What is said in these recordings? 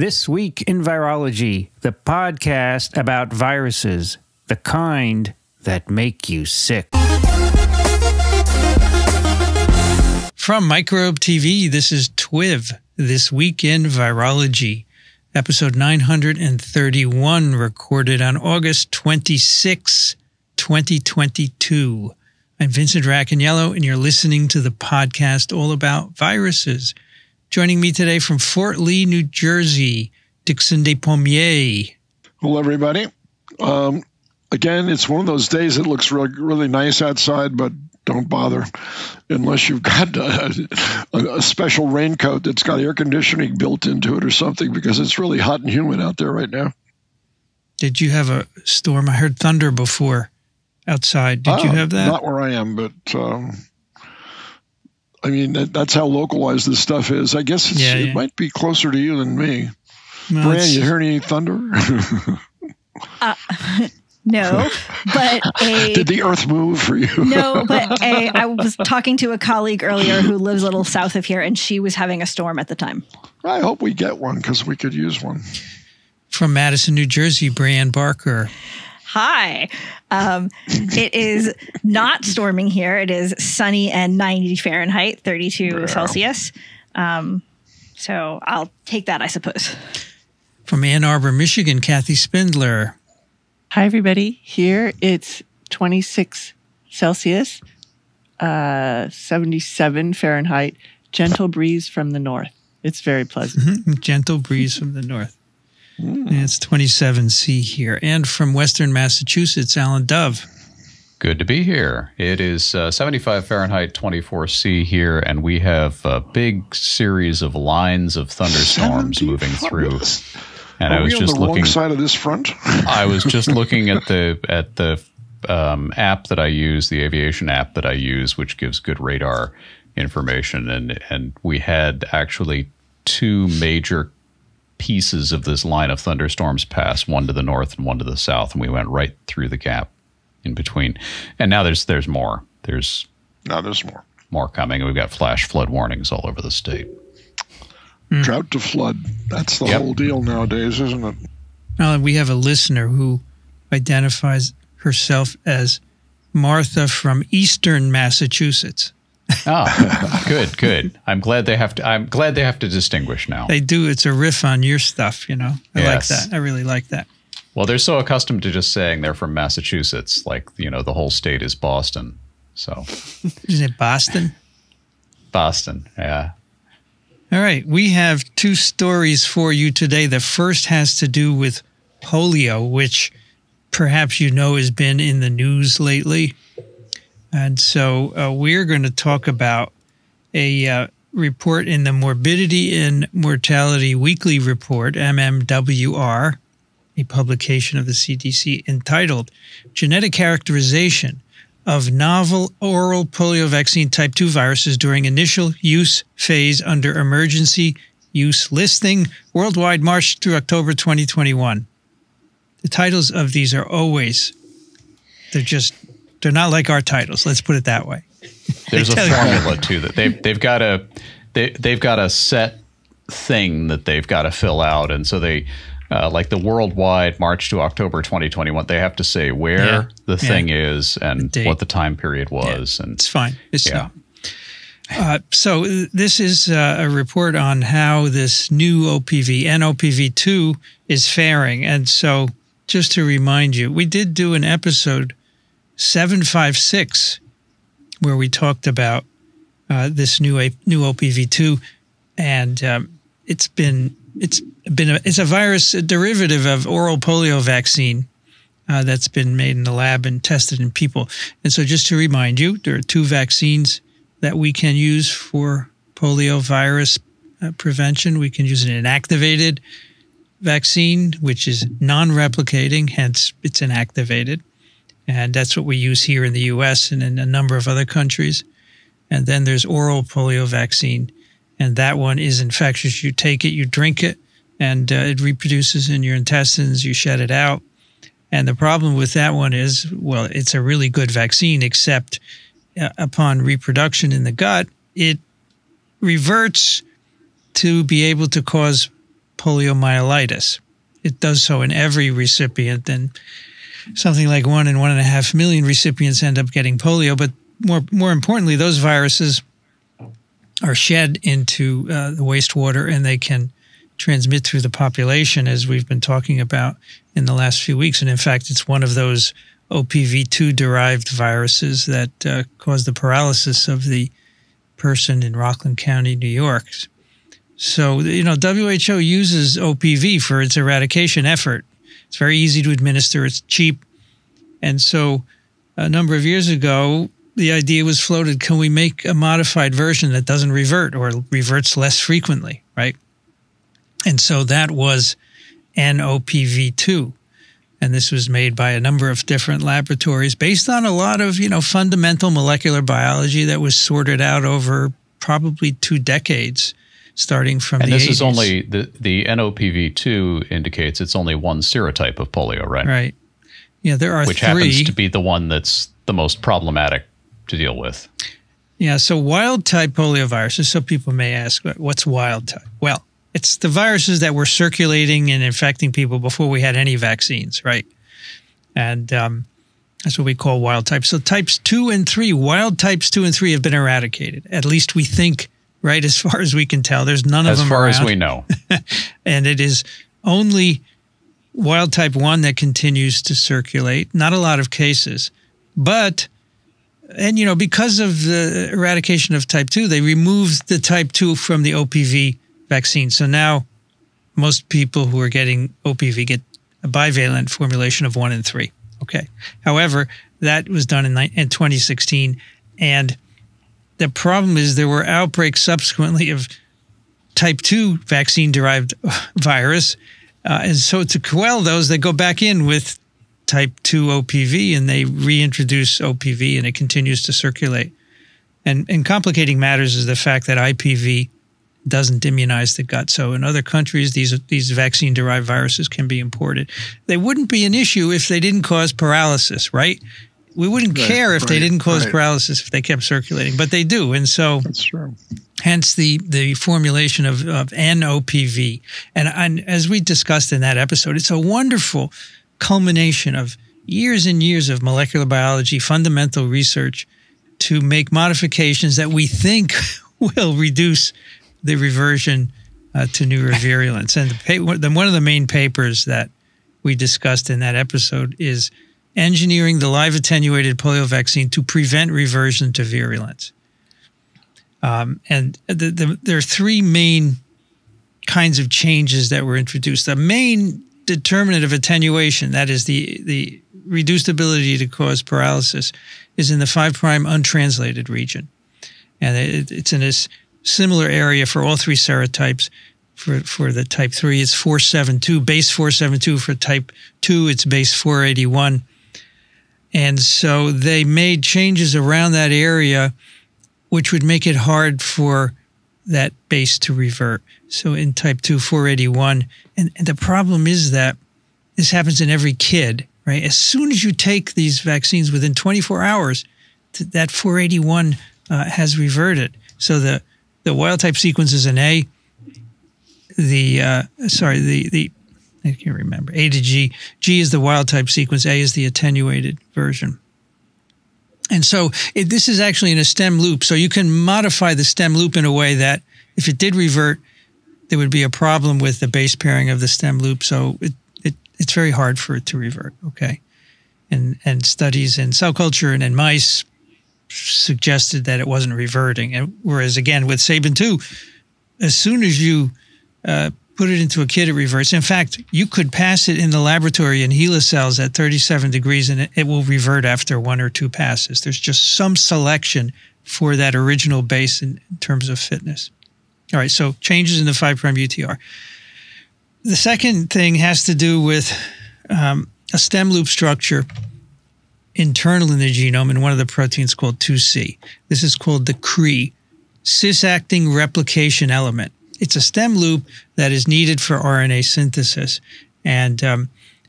This Week in Virology, the podcast about viruses, the kind that make you sick. From Microbe TV, this is TWIV, This Week in Virology, episode 931, recorded on August 26, 2022. I'm Vincent Racaniello, and you're listening to the podcast all about viruses. Joining me today from Fort Lee, New Jersey, Dixon Despomiers. Hello, everybody. Again, it's one of those days that looks really nice outside, but don't bother unless you've got a special raincoat that's got air conditioning built into it or something, because it's really hot and humid out there right now. Did you have a storm? I heard thunder before outside. Did you have that? Not where I am, but... I mean, that's how localized this stuff is. I guess it's, it might be closer to you than me. No, Brian, you hear any thunder? No, but did the earth move for you? No, but I was talking to a colleague earlier who lives a little south of here, and she was having a storm at the time. I hope we get one because we could use one. From Madison, New Jersey, Brianne Barker. Hi. It is not storming here. It is sunny and 90 Fahrenheit, 32 Celsius. So I'll take that, I suppose. From Ann Arbor, Michigan, Kathy Spindler. Hi, everybody. Here it's 26 Celsius, 77 Fahrenheit, gentle breeze from the north. It's very pleasant. Gentle breeze from the north. And it's 27°C here. And from Western Massachusetts, Alan Dove. Good to be here. It is 75 Fahrenheit, 24°C here, and we have a big series of lines of thunderstorms moving through. And I was just looking on the wrong side of this front. I was just looking at the app that I use, the aviation app that I use, which gives good radar information, and we had actually two major pieces of this line of thunderstorms pass, one to the north and one to the south, and we went right through the gap in between. And now there's more. There's more coming. We've got flash flood warnings all over the state. Drought to flood. That's the whole deal nowadays, isn't it? Well, we have a listener who identifies herself as Martha from Eastern Massachusetts. Ah, good, good. I'm glad they have to distinguish now. They do. It's a riff on your stuff, you know. I like that. I really like that. Well, they're so accustomed to just saying they're from Massachusetts, like, you know, the whole state is Boston. So isn't it Boston? Boston, yeah. All right, we have two stories for you today. The first has to do with polio, which perhaps you know has been in the news lately. And so we're going to talk about a report in the Morbidity and Mortality Weekly Report, MMWR, a publication of the CDC, entitled Genetic Characterization of Novel Oral Polio Vaccine Type 2 Viruses During Initial Use Phase Under Emergency Use Listing, Worldwide, March through October 2021. The titles of these are always, they're not like our titles. Let's put it that way. There's a formula to that. They've got a set thing that they've got to fill out, and so they like the worldwide March to October 2021. They have to say where the thing is and what the time period was. Yeah. And it's fine. It's so this is a report on how this new OPV, nOPV2, is faring. And so just to remind you, we did do an episode 756, where we talked about this new OPV2, and it's a virus, a derivative of oral polio vaccine that's been made in the lab and tested in people. And so, just to remind you, there are two vaccines that we can use for polio virus prevention. We can use an inactivated vaccine, which is non-replicating, hence it's inactivated. And that's what we use here in the U.S. and in a number of other countries. And then there's oral polio vaccine. And that one is infectious. You take it, you drink it, and it reproduces in your intestines. You shed it out. And the problem with that one is, well, it's a really good vaccine, except upon reproduction in the gut, it reverts to be able to cause poliomyelitis. It does so in every recipient, and something like 1 in 1.5 million recipients end up getting polio. But more importantly, those viruses are shed into the wastewater, and they can transmit through the population, as we've been talking about in the last few weeks. And in fact, it's one of those OPV2-derived viruses that caused the paralysis of the person in Rockland County, New York. So, you know, WHO uses OPV for its eradication effort. It's very easy to administer. It's cheap. And so a number of years ago, the idea was floated, can we make a modified version that doesn't revert or reverts less frequently, right? And so that was nOPV2. And this was made by a number of different laboratories based on a lot of, you know, fundamental molecular biology that was sorted out over probably 2 decades, starting from the 80s. And this is only, the nOPV2 indicates it's only one serotype of polio, right? Right. Yeah, there are 3. Which happens to be the one that's the most problematic to deal with. Yeah, so wild-type polioviruses, so people may ask, what's wild-type? Well, it's the viruses that were circulating and infecting people before we had any vaccines, right? And that's what we call wild type. So types 2 and 3, wild types 2 and 3 have been eradicated. At least we think, right? As far as we can tell, there's none of them around. As far as we know. And it is only wild type 1 that continues to circulate. Not a lot of cases, but. And, you know, because of the eradication of type 2, they removed the type 2 from the OPV vaccine. So now most people who are getting OPV get a bivalent formulation of 1 and 3. Okay. However, that was done in 2016. And the problem is there were outbreaks subsequently of type 2 vaccine-derived virus. And so to quell those, they go back in with type 2 OPV, and they reintroduce OPV, and it continues to circulate. And complicating matters is the fact that IPV doesn't immunize the gut. So in other countries, these vaccine-derived viruses can be imported. They wouldn't be an issue if they didn't cause paralysis, right? We wouldn't care if they didn't cause paralysis if they kept circulating, but they do. And so hence the formulation of nOPV. And as we discussed in that episode, it's a wonderful culmination of years and years of molecular biology, fundamental research to make modifications that we think will reduce the reversion to new virulence. And one of the main papers that we discussed in that episode is engineering the live attenuated polio vaccine to prevent reversion to virulence. And there are 3 main kinds of changes that were introduced. The main determinant of attenuation, that is the reduced ability to cause paralysis, is in the 5' untranslated region. And it's in this similar area for all 3 serotypes. For the type 3, it's 472, base 472. For type 2, it's base 481. And so they made changes around that area, which would make it hard for that base to revert. So in type 2, 481. And the problem is that this happens in every kid, right? As soon as you take these vaccines, within 24 hours, that 481 has reverted. So the wild type sequence is an A. I can't remember. A to G. G is the wild type sequence. A is the attenuated version. And so this is actually in a stem loop. So you can modify the stem loop in a way that if it did revert, there would be a problem with the base pairing of the stem loop. So it's very hard for it to revert. Okay. And studies in cell culture and in mice suggested that it wasn't reverting. And whereas, again, with Sabin 2, as soon as you put it into a kid, it reverts. In fact, you could pass it in the laboratory in HeLa cells at 37 degrees, and it will revert after 1 or 2 passes. There's just some selection for that original base in terms of fitness. All right, so changes in the 5' UTR. The second thing has to do with a stem loop structure internal in the genome, and one of the proteins called 2C. This is called the CRE, cis-acting replication element. It's a stem loop that is needed for RNA synthesis. And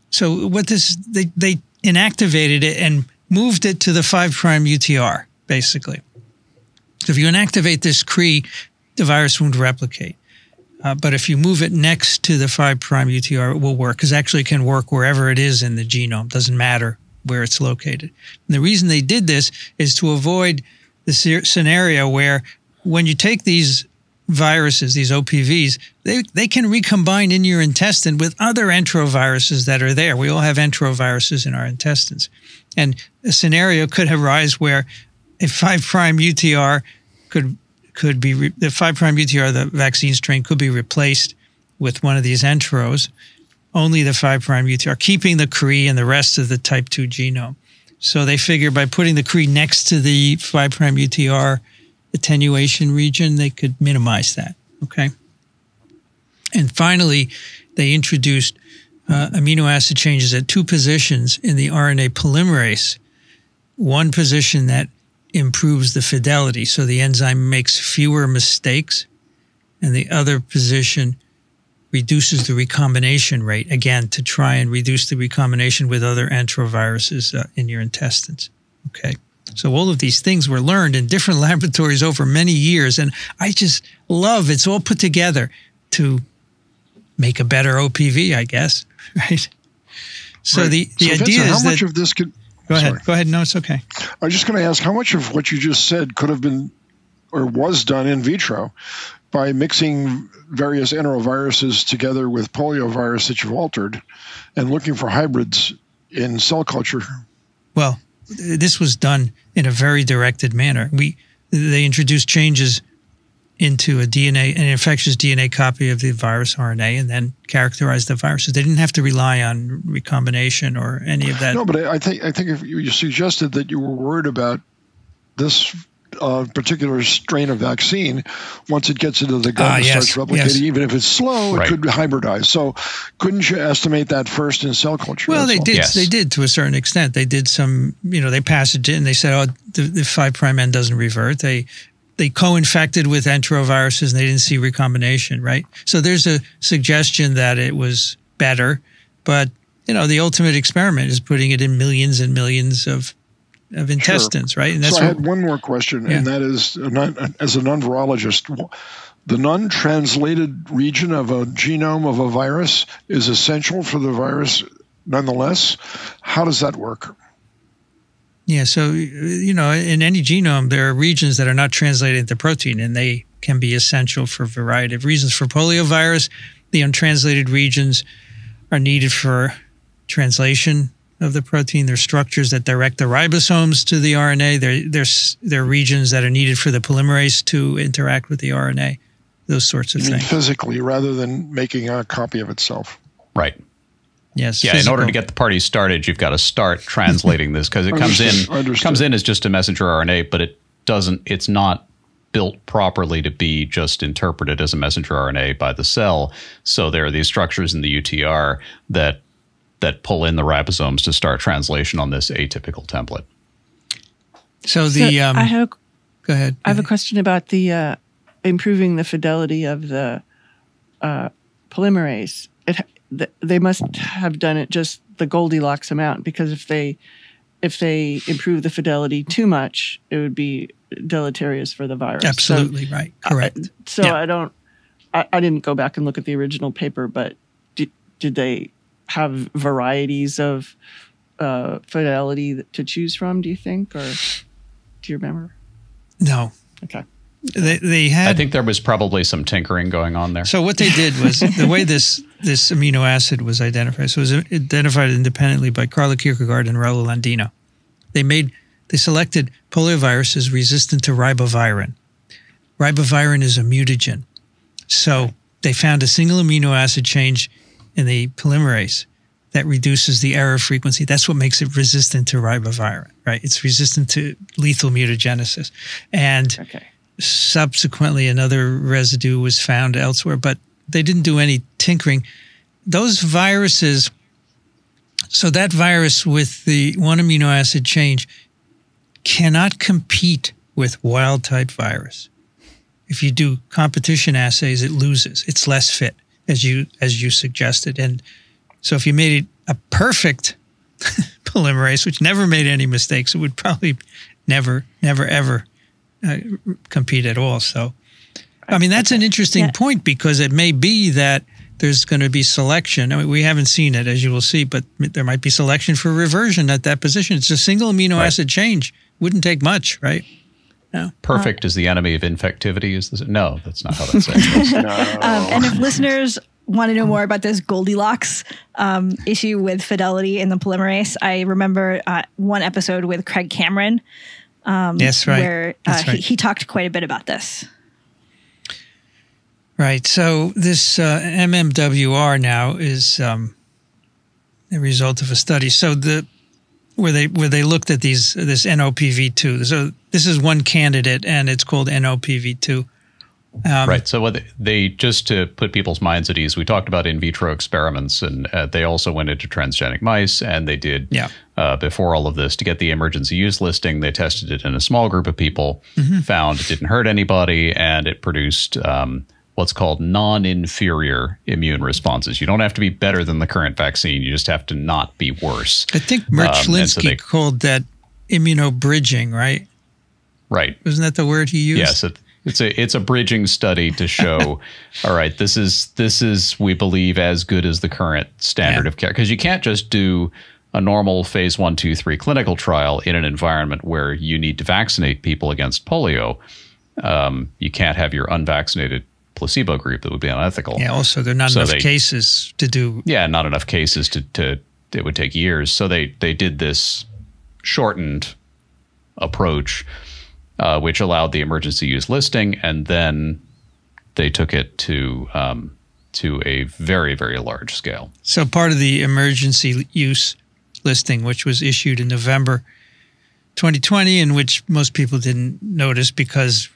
so what this, they inactivated it and moved it to the 5' UTR, basically. So if you inactivate this CRE, the virus won't replicate. But if you move it next to the 5' UTR, it will work, because actually it can work wherever it is in the genome. It doesn't matter where it's located. And the reason they did this is to avoid the scenario where when you take these viruses, these OPVs, they can recombine in your intestine with other enteroviruses that are there. We all have enteroviruses in our intestines. And a scenario could arise where a 5' UTR could be the 5' UTR, the vaccine strain, could be replaced with one of these enteros, only the 5' UTR, keeping the CRE and the rest of the type 2 genome. So they figure by putting the CRE next to the 5' UTR attenuation region, they could minimize that, okay? And finally, they introduced amino acid changes at 2 positions in the RNA polymerase, one position that improves the fidelity, so the enzyme makes fewer mistakes, and the other position reduces the recombination rate, again, to try and reduce the recombination with other enteroviruses in your intestines, okay? So all of these things were learned in different laboratories over many years, and I just love it's all put together to make a better OPV, I guess, right? So right. Go ahead. No, it's okay. I was just going to ask, how much of what you just said could have been or was done in vitro by mixing various enteroviruses together with poliovirus that you've altered and looking for hybrids in cell culture? Well, this was done in a very directed manner. They introduced changes into a DNA, an infectious DNA copy of the virus RNA, and then characterized the viruses. They didn't have to rely on recombination or any of that. No, but I think if you suggested that you were worried about this particular strain of vaccine, once it gets into the gut, starts replicating. Yes. Even if it's slow, right, it could hybridize. So, couldn't you estimate that first in cell culture? Well, they did. Yes. They did to a certain extent. They did some. You know, they passaged it and they said, "Oh, the 5' end doesn't revert." They co-infected with enteroviruses and they didn't see recombination, right? So there's a suggestion that it was better, but, you know, the ultimate experiment is putting it in millions and millions of intestines, sure, right? And that's so I had one more question, yeah, and that is, as a non-virologist, the non-translated region of a genome of a virus is essential for the virus nonetheless. How does that work? Yeah, so, you know, in any genome, there are regions that are not translated into protein, and they can be essential for a variety of reasons. For poliovirus, the untranslated regions are needed for translation of the protein. They're structures that direct the ribosomes to the RNA. They're regions that are needed for the polymerase to interact with the RNA, those sorts of things. Physically, rather than making a copy of itself. Right. Yes. Yeah. Physical. In order to get the party started, you've got to start translating this, because it comes in as just a messenger RNA, but it doesn't. It's not built properly to be just interpreted as a messenger RNA by the cell. So there are these structures in the UTR that pull in the ribosomes to start translation on this atypical template. So the I have a question about the improving the fidelity of the polymerase. They must have done it just the Goldilocks amount, because if they improve the fidelity too much, it would be deleterious for the virus. Absolutely, so, right, correct. I didn't go back and look at the original paper, but did they have varieties of fidelity to choose from? Do you think, or do you remember? No. Okay. They had, I think there was probably some tinkering going on there. So what they did was, the way this amino acid was identified, so it was identified independently by Carla Kierkegaard and Raul Landino. They selected polioviruses resistant to ribavirin. Ribavirin is a mutagen. So they found a single amino acid change in the polymerase that reduces the error frequency. That's what makes it resistant to ribavirin, right? It's resistant to lethal mutagenesis. And okay, subsequently, another residue was found elsewhere, but they didn't do any tinkering. Those viruses, so that virus with the one amino acid change cannot compete with wild type virus. If you do competition assays, it loses. It's less fit, as you suggested. And so if you made it a perfect polymerase, which never made any mistakes, it would probably never, never, ever compete at all. So I mean, that's an interesting point, because it may be that there's going to be selection. I mean, we haven't seen it, as you will see, but there might be selection for reversion at that position. It's a single amino acid change. Wouldn't take much, right? No. Perfect is the enemy of infectivity. Is this? No, that's not how that's said. And if listeners want to know more about this Goldilocks issue with fidelity in the polymerase, I remember one episode with Craig Cameron where he talked quite a bit about this. Right. So this MMWR now is the result of a study. So the where they looked at these nOPV2. So this is one candidate, and it's called nOPV2. Right. So what they, just to put people's minds at ease, we talked about in vitro experiments, and they also went into transgenic mice, and they did, before all of this, to get the emergency use listing, they tested it in a small group of people, found it didn't hurt anybody, and it produced what's called non-inferior immune responses. You don't have to be better than the current vaccine. You just have to not be worse. I think Merch-Linsky called that immunobridging, right? Right. Isn't that the word he used? Yes. It's a bridging study to show, all right, this is we believe as good as the current standard of care, because you can't just do a normal phase 1, 2, 3 clinical trial in an environment where you need to vaccinate people against polio. You can't have your unvaccinated placebo group. That would be unethical. Yeah. Also, there are not enough cases to do. Yeah, not enough cases to it would take years. So they did this shortened approach. Which allowed the emergency use listing, and then they took it to a very, very large scale. So part of the emergency use listing, which was issued in November 2020, and which most people didn't notice because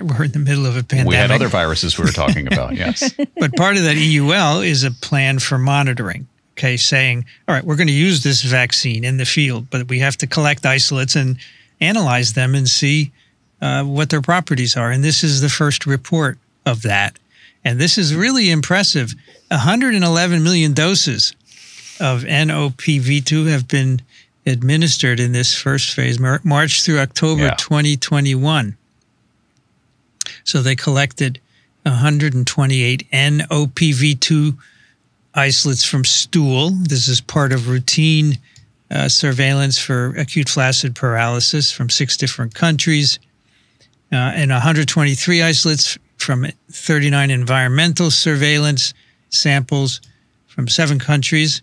we're in the middle of a pandemic. We had other viruses we were talking about, yes. But part of that EUL is a plan for monitoring, okay, saying, all right, we're going to use this vaccine in the field, but we have to collect isolates and analyze them and see what their properties are. And this is the first report of that. And this is really impressive. 111 million doses of nOPV2 have been administered in this first phase, March through October 2021. So they collected 128 nOPV2 isolates from stool. This is part of routine surveillance for acute flaccid paralysis from 6 different countries, and 123 isolates from 39 environmental surveillance samples from 7 countries.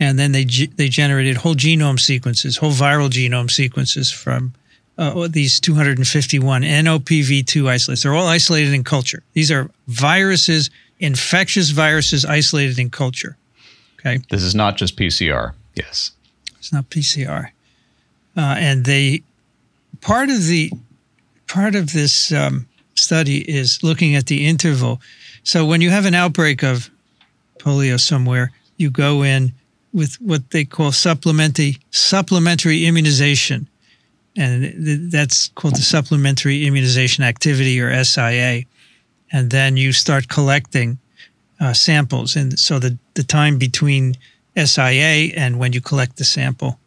And then they generated whole genome sequences, whole viral genome sequences from these 251 nOPV2 isolates. They're all isolated in culture. These are viruses, infectious viruses isolated in culture. Okay. This is not just PCR. Yes. It's not PCR, and they part of this study is looking at the interval. So when you have an outbreak of polio somewhere, you go in with what they call supplementary immunization, and that's called the supplementary immunization activity, or SIA. And then you start collecting samples, and so the time between SIA and when you collect the sample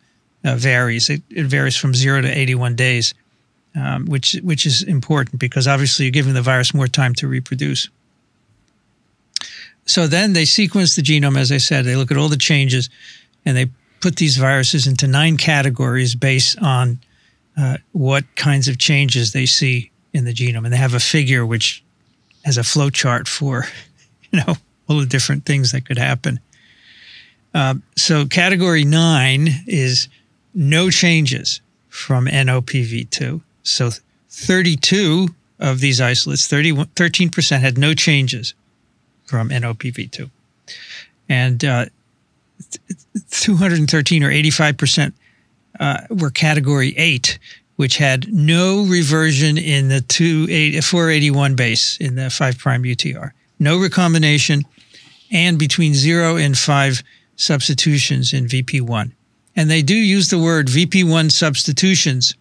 varies. It varies from 0 to 81 days, which is important because obviously you're giving the virus more time to reproduce. So then they sequence the genome, as I said. They look at all the changes, and they put these viruses into 9 categories based on what kinds of changes they see in the genome. And they have a figure which has a flow chart for, you know, all the different things that could happen. So category 9 is no changes from nOPV2. So 32 of these isolates, 13% had no changes from nOPV2. And 213 or 85% were category 8, which had no reversion in the 481 base in the 5' UTR. No recombination, and between 0 and 5 substitutions in VP1. And they do use the word VP1 substitutions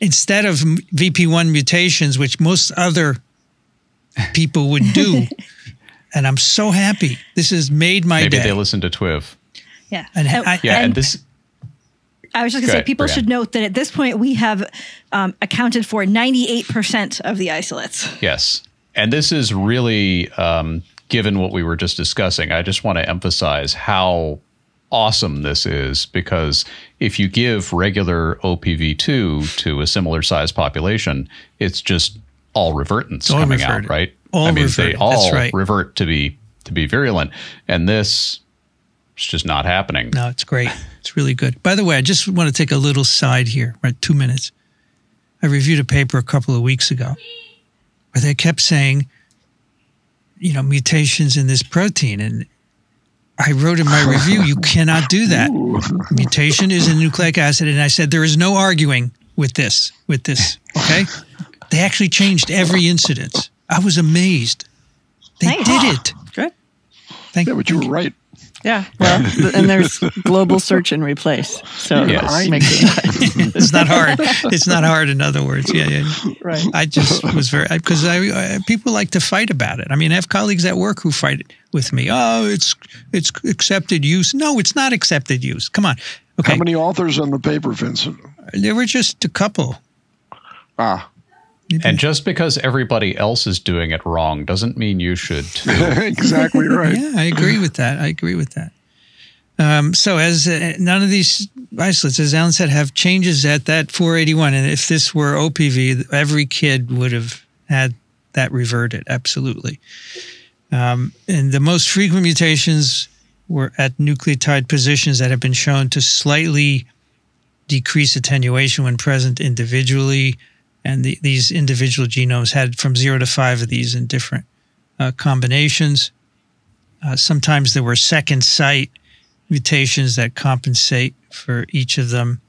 instead of VP1 mutations, which most other people would do. And I'm so happy. This has made my day. Maybe they listen to TWIV. Yeah. And I was just going to say, people should note that at this point, we have accounted for 98% of the isolates. Yes. And this is really, given what we were just discussing, I just want to emphasize how awesome this is, because if you give regular OPV2 to a similar size population, it's just all revertants coming out, right? I mean, they all revert to be virulent, and this is just not happening. No, it's great. It's really good. By the way, I just want to take a little side here, right? 2 minutes. I reviewed a paper a couple of weeks ago where they kept saying, you know, mutations in this protein, and I wrote in my review, you cannot do that. Mutation is a nucleic acid, and I said there is no arguing with this. Okay, they actually changed every incident. I was amazed. They did it. Good. Thank you. Were right. Yeah. Well, and there's global search and replace. So it's not hard. It's not hard. In other words, right. I just was very, because people like to fight about it. I mean, I have colleagues at work who fight with me. Oh, it's accepted use. No, it's not accepted use. Come on. Okay. How many authors on the paper, Vincent? There were just a couple. Ah. And just because everybody else is doing it wrong doesn't mean you should too. Exactly right. Yeah, I agree with that. I agree with that. So as none of these isolates, as Alan said, have changes at that 481. And if this were OPV, every kid would have had that reverted. Absolutely. And the most frequent mutations were at nucleotide positions that have been shown to slightly decrease attenuation when present individually. And these individual genomes had from 0 to 5 of these in different combinations. Sometimes there were second site mutations that compensate for each of them.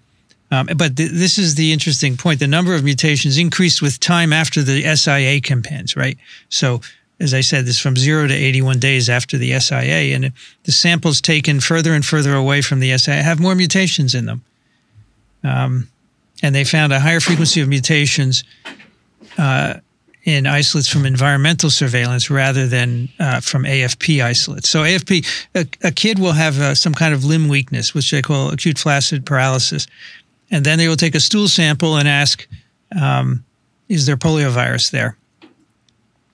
But this is the interesting point. The number of mutations increased with time after the SIA campaigns, right? So as I said, this from 0 to 81 days after the SIA. And the samples taken further and further away from the SIA have more mutations in them. And they found a higher frequency of mutations in isolates from environmental surveillance rather than from AFP isolates. So AFP, a kid will have some kind of limb weakness, which they call acute flaccid paralysis. And then they will take a stool sample and ask, is there poliovirus there?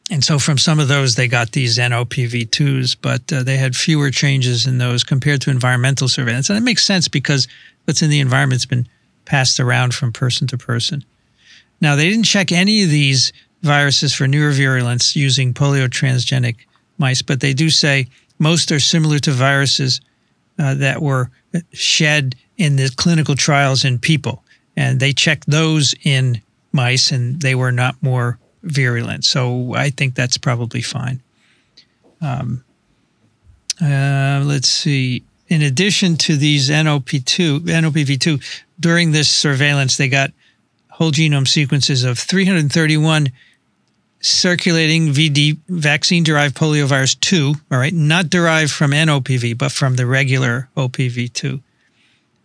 And so from some of those, they got these nOPV2s, but they had fewer changes in those compared to environmental surveillance. And it makes sense because what's in the environment's been passed around from person to person. Now, they didn't check any of these viruses for neurovirulence using polio transgenic mice, but they do say most are similar to viruses that were shed in the clinical trials in people. And they checked those in mice, and they were not more virulent. So I think that's probably fine. Let's see. In addition to these nOPV2, during this surveillance, they got whole genome sequences of 331 circulating VD, vaccine-derived poliovirus 2, all right, not derived from nOPV, but from the regular OPV2,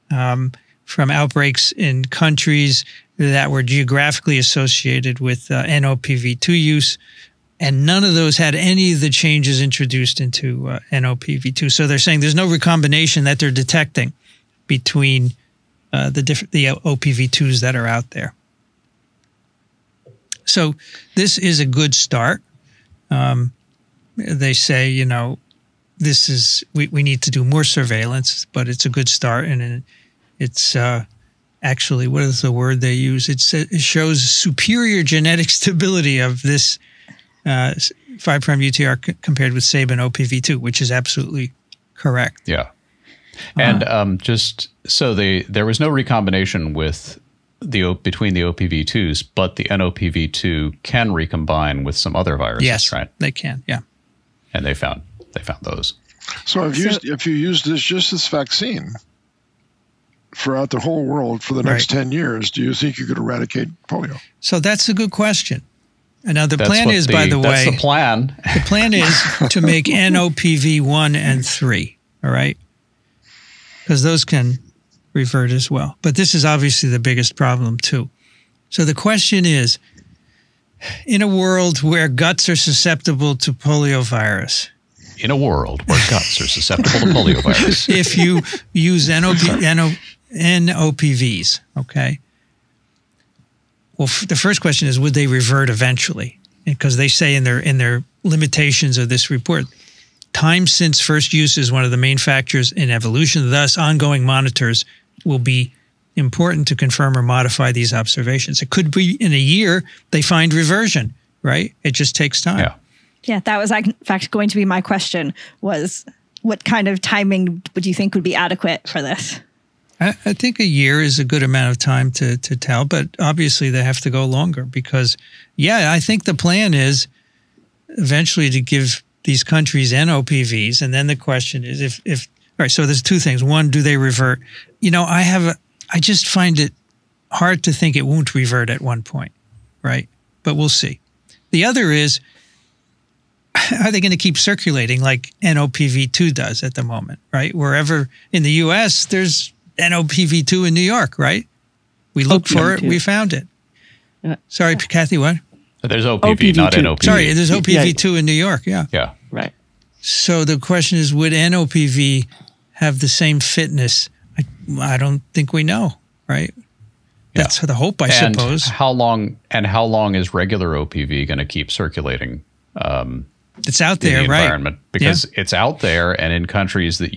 from outbreaks in countries that were geographically associated with nOPV2 use, and none of those had any of the changes introduced into nOPV2. So they're saying there's no recombination that they're detecting between the OPV2s that are out there. So this is a good start. They say, you know, this is, we need to do more surveillance, but it's a good start. And it's actually, what is the word they use? It shows superior genetic stability of this 5' UTR compared with Sabin OPV2, which is absolutely correct. Yeah. And just so there was no recombination with between the OPV2s, but the nOPV2 can recombine with some other viruses, yes, right? They can, yeah. And they found those. So if you use this just this vaccine throughout the whole world for the next 10 years, do you think you could eradicate polio? So that's a good question. And now the plan is, by the way, that's the plan. The plan is to make nOPV1 and 3. All right. Because those can revert as well. But this is obviously the biggest problem, too. So the question is, in a world where guts are susceptible to poliovirus. In a world where guts are susceptible to poliovirus. If you use NOPVs, okay? Well, the first question is, would they revert eventually? because they say in their limitations of this report, time since first use is one of the main factors in evolution. Thus, ongoing monitors will be important to confirm or modify these observations. It could be in a year they find reversion, right? It just takes time. Yeah, that was in fact going to be my question, was what kind of timing would you think would be adequate for this? I think a year is a good amount of time to tell, but obviously they have to go longer because, yeah, I think the plan is eventually to give these countries nOPVs. And then the question is if all right, so there's two things. One, do they revert? You know, I just find it hard to think it won't revert at one point, right? But we'll see. The other is, are they going to keep circulating like nOPV2 does at the moment, right? Wherever in the U.S., there's nOPV2 in New York, right? We looked for it. We found it. Sorry, Kathy, what? There's OPV, not nOPV. Sorry, there's OPV2 in New York, yeah. Yeah, right. So the question is, would nOPV have the same fitness? I don't think we know, right? That's the hope, I suppose. How long is regular OPV going to keep circulating? It's out there, right? Because it's out there, and in countries that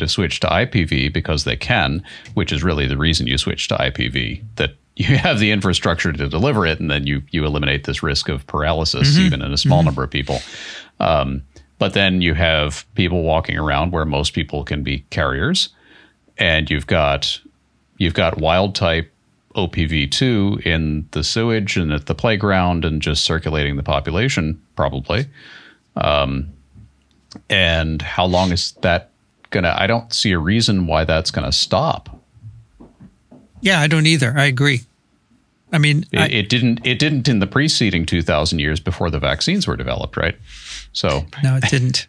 have switched to IPV because they can, which is really the reason you switch to IPV, that you have the infrastructure to deliver it, and then you eliminate this risk of paralysis, even in a small number of people. But then you have people walking around where most people can be carriers, and you've got wild type OPV2 in the sewage and at the playground and just circulating the population, probably. And how long is that gonna? I don't see a reason why that's gonna stop. Yeah, I don't either. I agree. I mean, it didn't in the preceding 2,000 years before the vaccines were developed, right? So no, it didn't.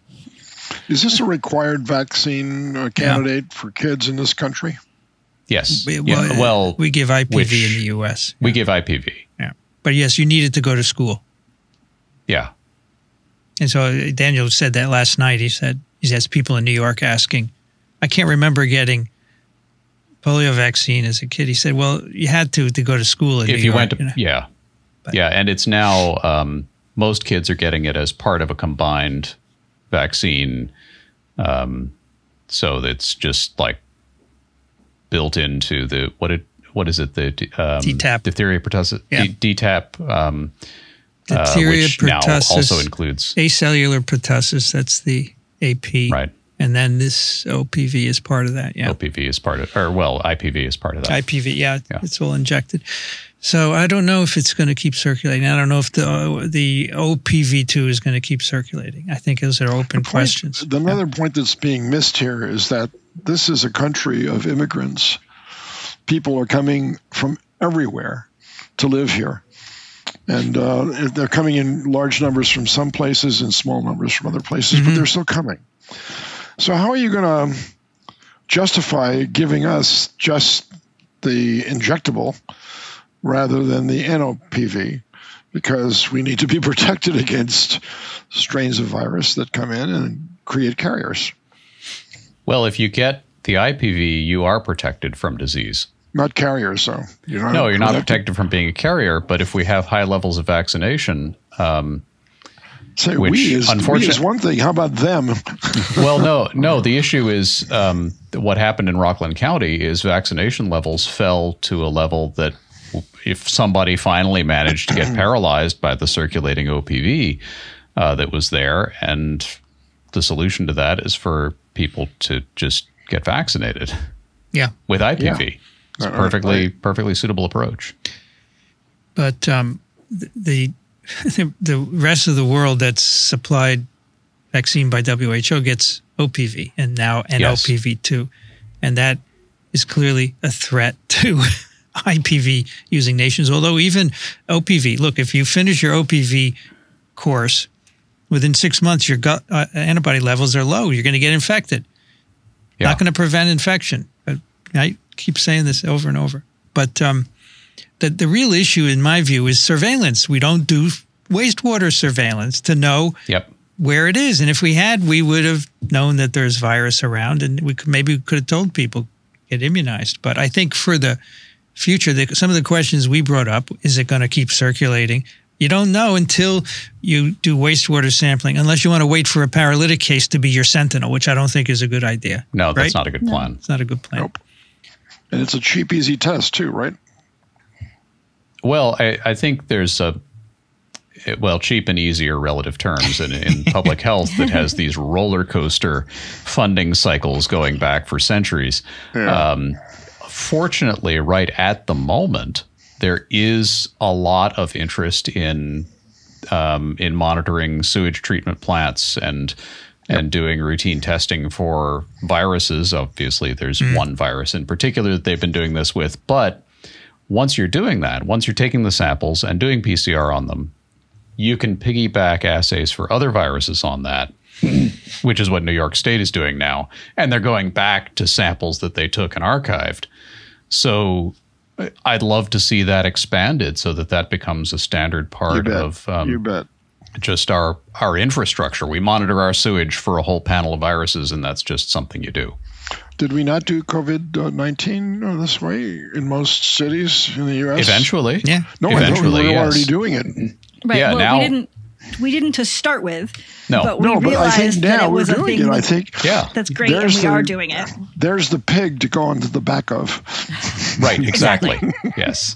Is this a required vaccine candidate for kids in this country? Yes. Well, we give IPV in the U.S. We give IPV. Yeah. But yes, you need it to go to school. Yeah. And so Daniel said that last night. He has people in New York asking, I can't remember getting polio vaccine as a kid. He said, well, you had to go to school in New York. You know? Yeah. But, yeah. And it's now most kids are getting it as part of a combined vaccine. So that's just like built into the DTAP, diphtheria pertussis, DTAP, diphtheria which pertussis, now also includes acellular pertussis. That's the AP, right? And then this OPV is part of that. Yeah, OPV is part of, or well, IPV is part of that. IPV, yeah. It's all injected. So I don't know if it's going to keep circulating. I don't know if the OPV2 is going to keep circulating. I think those are open questions. Another point that's being missed here is that this is a country of immigrants. People are coming from everywhere to live here. And they're coming in large numbers from some places and small numbers from other places, but they're still coming. So how are you going to justify giving us just the injectable rather than the nOPV? Because we need to be protected against strains of virus that come in and create carriers. Well, if you get the IPV, you are protected from disease. Not carriers, though. No, you're not protected from being a carrier, but if we have high levels of vaccination... we is one thing. How about them? Well, no. The issue is what happened in Rockland County is vaccination levels fell to a level that if somebody finally managed to get paralyzed by the circulating OPV that was there, and the solution to that is for people to just get vaccinated. Yeah, with IPV, it's a perfectly suitable approach. But the rest of the world that's supplied vaccine by WHO gets OPV and now nOPV2, and that is clearly a threat to IPV using nations. Although even OPV, look, if you finish your OPV course, within 6 months, your gut antibody levels are low. You're going to get infected. Yeah. Not going to prevent infection. I keep saying this over and over. But the real issue, in my view, is surveillance. We don't do wastewater surveillance to know where it is. And if we had, we would have known that there's virus around, and maybe we could have told people, get immunized. But I think for the future, some of the questions we brought up, is it going to keep circulating? You don't know until you do wastewater sampling, unless you want to wait for a paralytic case to be your sentinel, which I don't think is a good idea. No, that's not a good plan. It's not a good plan. Nope. And it's a cheap, easy test too, right? Well, I think there's a, well, cheap and easy are relative terms in public health that has these roller coaster funding cycles going back for centuries. Yeah. Fortunately, right at the moment, there is a lot of interest in monitoring sewage treatment plants and doing routine testing for viruses. Obviously, there's one virus in particular that they've been doing this with. But once you're doing that, once you're taking the samples and doing PCR on them, you can piggyback assays for other viruses on that, which is what New York State is doing now. And they're going back to samples that they took and archived. So I'd love to see that expanded so that that becomes a standard part of just our infrastructure. We monitor our sewage for a whole panel of viruses, and that's just something you do. Did we not do COVID-19 this way in most cities in the U.S.? Eventually. Yeah. No, eventually, we were already doing it. Right. Yeah, well, now, we didn't to start with. No, but we realized I think now we're doing it. I think that's great, and we are doing it. There's the pig to go into the back of. Right, exactly. Yes.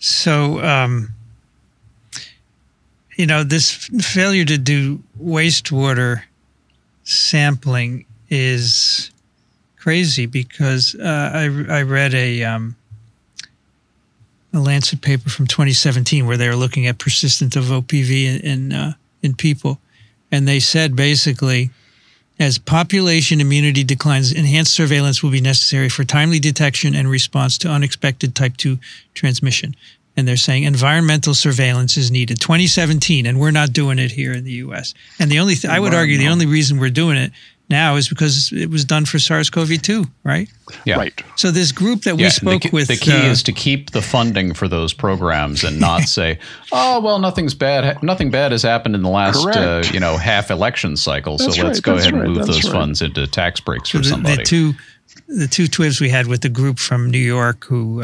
So, you know, this failure to do wastewater sampling is crazy because I read a Lancet paper from 2017 where they were looking at persistence of OPV in people. And they said basically, as population immunity declines, enhanced surveillance will be necessary for timely detection and response to unexpected type 2 transmission. And they're saying environmental surveillance is needed. 2017, and we're not doing it here in the U.S. And the only I would argue the only reason we're doing it now is because it was done for SARS-CoV-2, right? Yeah. Right. So this group that we spoke with— the key is to keep the funding for those programs and not say, oh, well, nothing's bad. Nothing bad has happened in the last, you know, half election cycle. That's so let's go ahead and move those funds into tax breaks for somebody. The two TWIVs we had with the group from New York who—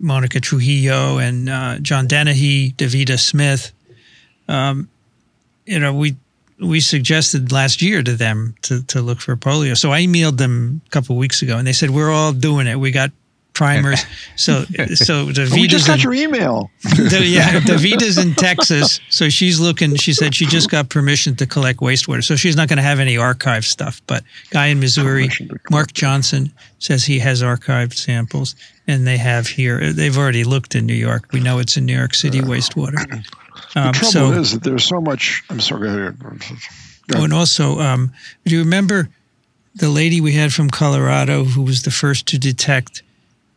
Monica Trujillo and John Dennehy, Davita Smith, you know, we suggested last year to them to look for polio. So I emailed them a couple of weeks ago, and they said, we're all doing it. We got primers. So Davita's we just got your email. Davita's in Texas. So she's looking. She said she just got permission to collect wastewater. So she's not going to have any archive stuff. But guy in Missouri, Mark Johnson, says he has archived samples. And they have here. They've already looked in New York. We know it's in New York City wastewater. The trouble is that there's so much. I'm sorry. Go ahead. And also, do you remember the lady we had from Colorado who was the first to detect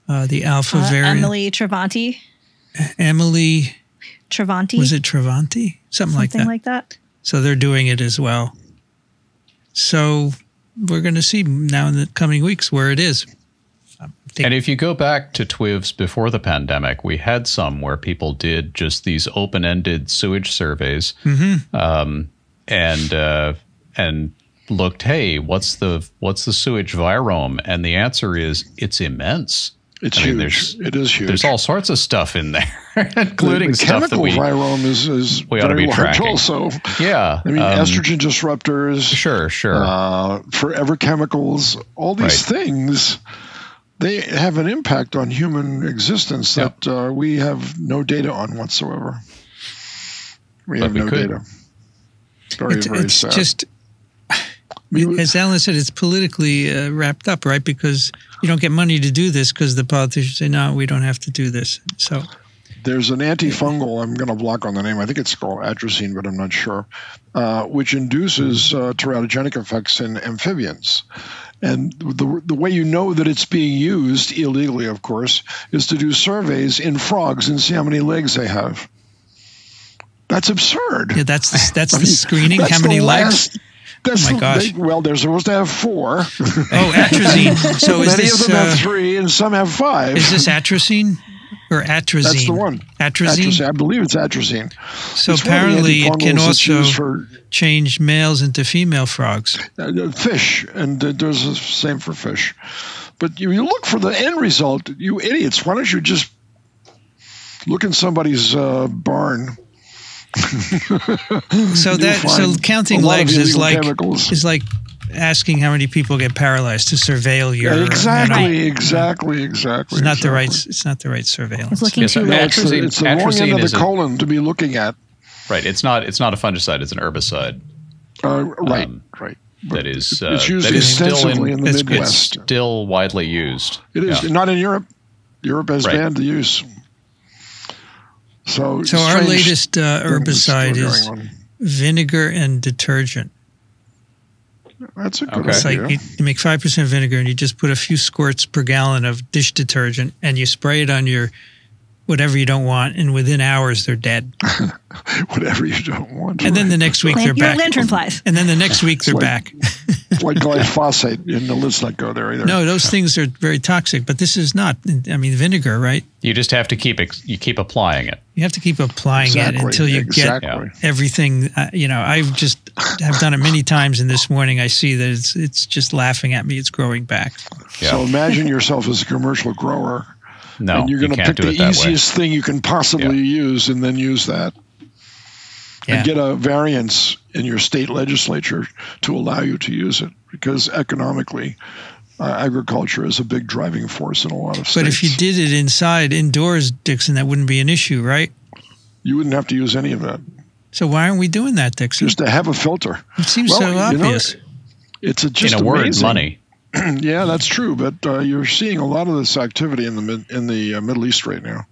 the alpha variant? Emily Travanti. Emily Travanti. Was it Travanti? Something like that. Something like that. So they're doing it as well. So we're going to see now in the coming weeks where it is. And if you go back to TWIVs before the pandemic, we had some where people did just these open-ended sewage surveys and looked, hey, what's the sewage virome? And the answer is it's immense. It's huge. It is huge. There's all sorts of stuff in there, including the stuff that we ought to be tracking. Also, yeah, I mean, estrogen disruptors, forever chemicals, all these things. They have an impact on human existence that we have no data on whatsoever. We have no data. Very sad. Just, as Alan said, it's politically wrapped up, right? Because you don't get money to do this because the politicians say, no, we don't have to do this. So there's an antifungal, I'm going to block on the name, I think it's called atrazine, but I'm not sure, which induces teratogenic effects in amphibians. And the way you know that it's being used, illegally of course, is to do surveys in frogs and see how many legs they have. That's absurd. Yeah, that's the screening, how many legs? Oh my gosh. Well, they're supposed to have 4. Oh, atrazine. So is this, of them have 3 and some have 5. Is this atrazine? Or atrazine. That's the one. Atrazine? I believe it's atrazine. So it's apparently it can also change males into female frogs. Fish, and there's the same for fish. But you look for the end result, you idiots. Why don't you just look in somebody's barn. so counting legs is like chemicals. Is like asking how many people get paralyzed to surveil your exactly. It's not the right surveillance. It's looking too atrazine. It's the wrong end of the colon to be looking at. Right. It's not a fungicide. It's an herbicide. Right. But that is it's used that is extensively still in the Midwest. It's still widely used. It is not in Europe. Europe has banned the use. So our latest herbicide is vinegar and detergent. That's a good idea. It's like you make 5% vinegar and you just put a few squirts per gallon of dish detergent and you spray it on your whatever you don't want, and within hours they're dead. Whatever you don't want. And then the next week they're back. Lantern flies. And then the next week they're back. Like glyphosate, and let's not go there either. No, those things are very toxic, but this is not. I mean, vinegar, right? You just have to keep applying it. You have to keep applying it until you get everything. You know, I've done it many times, and this morning I see that it's just laughing at me. It's growing back. Yeah. So imagine yourself as a commercial grower. No, and you're going to pick the easiest thing you can possibly use and then use that and get a variance in your state legislature to allow you to use it, because economically agriculture is a big driving force in a lot of states. But if you did it indoors, Dixon, that wouldn't be an issue, right? You wouldn't have to use any of that. So why aren't we doing that, Dixon? Just to have a filter. It seems so obvious. You know, it's just amazing. In a word, money. Yeah, that's true. But you're seeing a lot of this activity in the Middle East right now.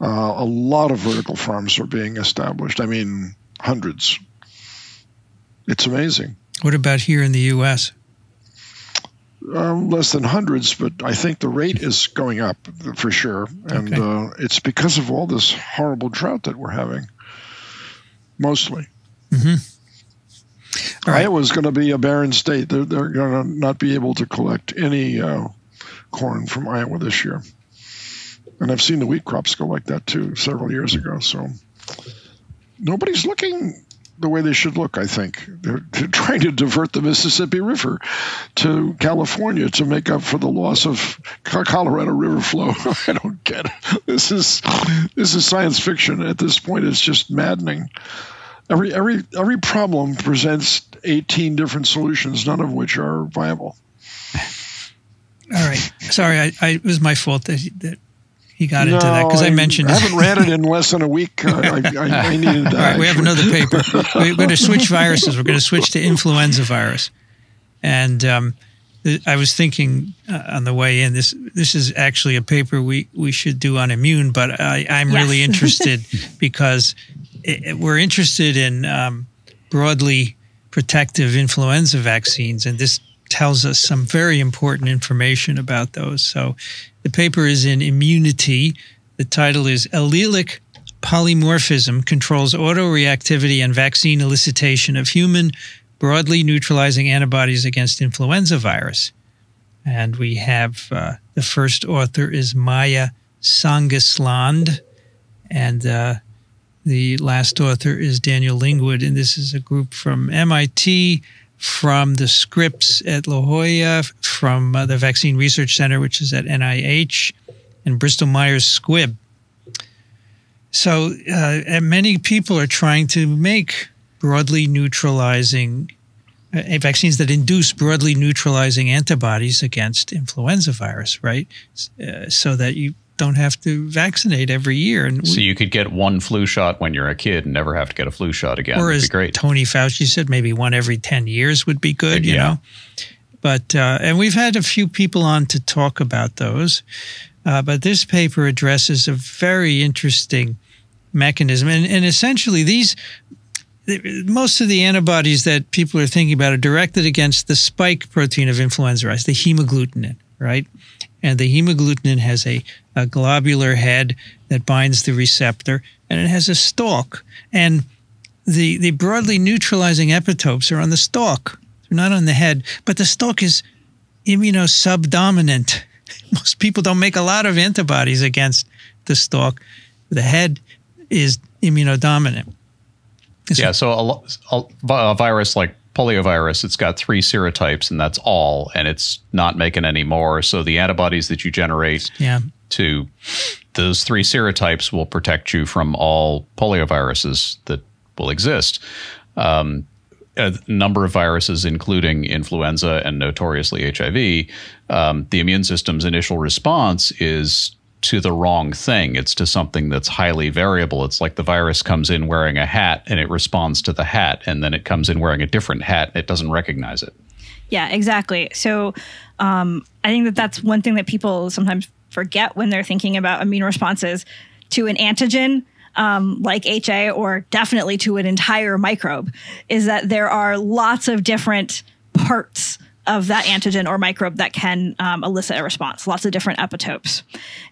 A lot of vertical farms are being established. I mean, hundreds. It's amazing. What about here in the U.S.? Less than hundreds, but I think the rate is going up for sure. And it's because of all this horrible drought that we're having, mostly. Mm-hmm. Right. Iowa's going to be a barren state. They're going to not be able to collect any corn from Iowa this year. And I've seen the wheat crops go like that, too, several years ago. So nobody's looking the way they should look, I think. They're trying to divert the Mississippi River to California to make up for the loss of Colorado River flow. I don't get it. This is science fiction. At this point, it's just maddening. Every problem presents 18 different solutions, none of which are viable. All right. Sorry, it was my fault that he got into that, because I mentioned it. I haven't read it in less than a week. I needed that. All right, we have another paper. We're going to switch viruses. We're going to switch to influenza virus. And I was thinking on the way in, this is actually a paper we should do on immune, but I'm really interested because we're interested in broadly protective influenza vaccines, and this tells us some very important information about those. So the paper is in Immunity. The title is Allelic Polymorphism Controls Autoreactivity and Vaccine Elicitation of Human Broadly Neutralizing Antibodies Against Influenza Virus. And we have the first author is Maj Sjöwall, and the last author is Daniel Lingwood, and this is a group from MIT, from the Scripps at La Jolla, from the Vaccine Research Center, which is at NIH, and Bristol-Myers Squibb. So and many people are trying to make broadly neutralizing vaccines that induce broadly neutralizing antibodies against influenza virus, right? So that you don't have to vaccinate every year. And so you could get one flu shot when you're a kid and never have to get a flu shot again. Or as Tony Fauci said, maybe one every 10 years would be good, you know. But and we've had a few people on to talk about those. But this paper addresses a very interesting mechanism. And essentially most of the antibodies that people are thinking about are directed against the spike protein of influenza virus, the hemagglutinin, right? And the hemagglutinin has a globular head that binds the receptor, and it has a stalk. And the broadly neutralizing epitopes are on the stalk. They're not on the head, but the stalk is immunosubdominant. Most people don't make a lot of antibodies against the stalk. The head is immunodominant. Yeah, so a virus like poliovirus, it's got 3 serotypes, and that's all, and it's not making any more. So the antibodies that you generate two. Those three serotypes will protect you from all polioviruses that will exist. A number of viruses, including influenza and notoriously HIV, the immune system's initial response is to the wrong thing. It's to something that's highly variable. It's like the virus comes in wearing a hat and it responds to the hat, and then it comes in wearing a different hat and it doesn't recognize it. Yeah, exactly. So I think that that's one thing that people sometimes forget when they're thinking about immune responses to an antigen like HA, or definitely to an entire microbe, is that there are lots of different parts of that antigen or microbe that can elicit a response, lots of different epitopes.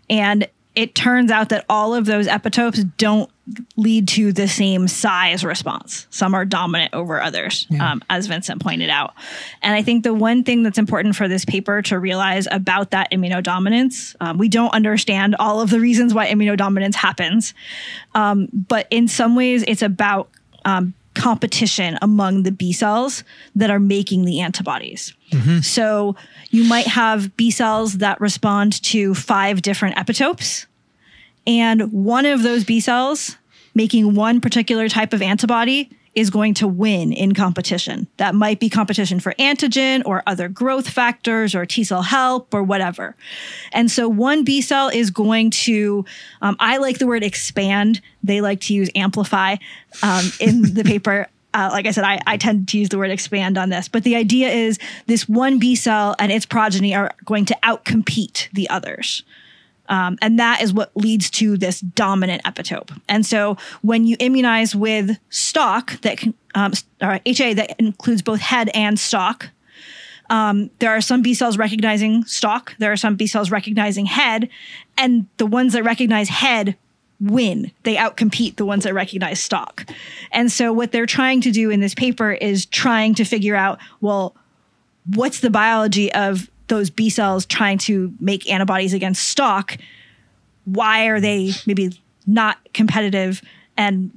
And it turns out that all of those epitopes don't lead to the same size response. Some are dominant over others, yeah, as Vincent pointed out. And I think the one thing that's important for this paper to realize about that immunodominance, we don't understand all of the reasons why immunodominance happens, but in some ways it's about competition among the B cells that are making the antibodies. Mm-hmm. So you might have B cells that respond to 5 different epitopes, and one of those B cells making one particular type of antibody is going to win in competition. That might be competition for antigen or other growth factors or T cell help or whatever. And so one B cell is going to, I like the word expand. They like to use amplify in the paper. Like I said, I tend to use the word expand on this, but the idea is this one B cell and its progeny are going to outcompete the others. And that is what leads to this dominant epitope. And so when you immunize with stock, that can, or HA that includes both head and stock, there are some B cells recognizing stock, there are some B cells recognizing head, and the ones that recognize head win. They outcompete the ones that recognize stock. And so what they're trying to do in this paper is trying to figure out, well, what's the biology of those B cells trying to make antibodies against stock? Why are they maybe not competitive? And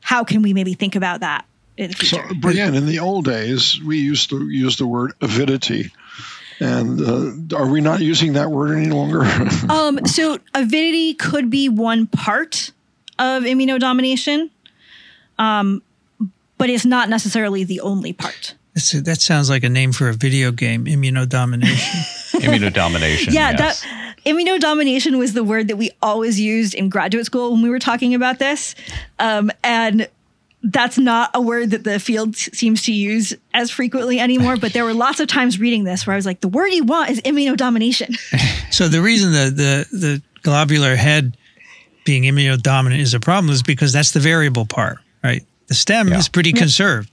how can we maybe think about that in the future? So, Brianne, in the old days, we used to use the word avidity. And are we not using that word any longer? So avidity could be one part of immunodomination, but it's not necessarily the only part. That sounds like a name for a video game, immunodomination. Immunodomination, yeah, yes. That, immunodomination was the word that we always used in graduate school when we were talking about this. And that's not a word that the field seems to use as frequently anymore. But there were lots of times reading this where I was like, the word you want is immunodomination. So the reason the globular head being immunodominant is a problem is because that's the variable part, right? The stem, yeah, is pretty, yeah, conserved.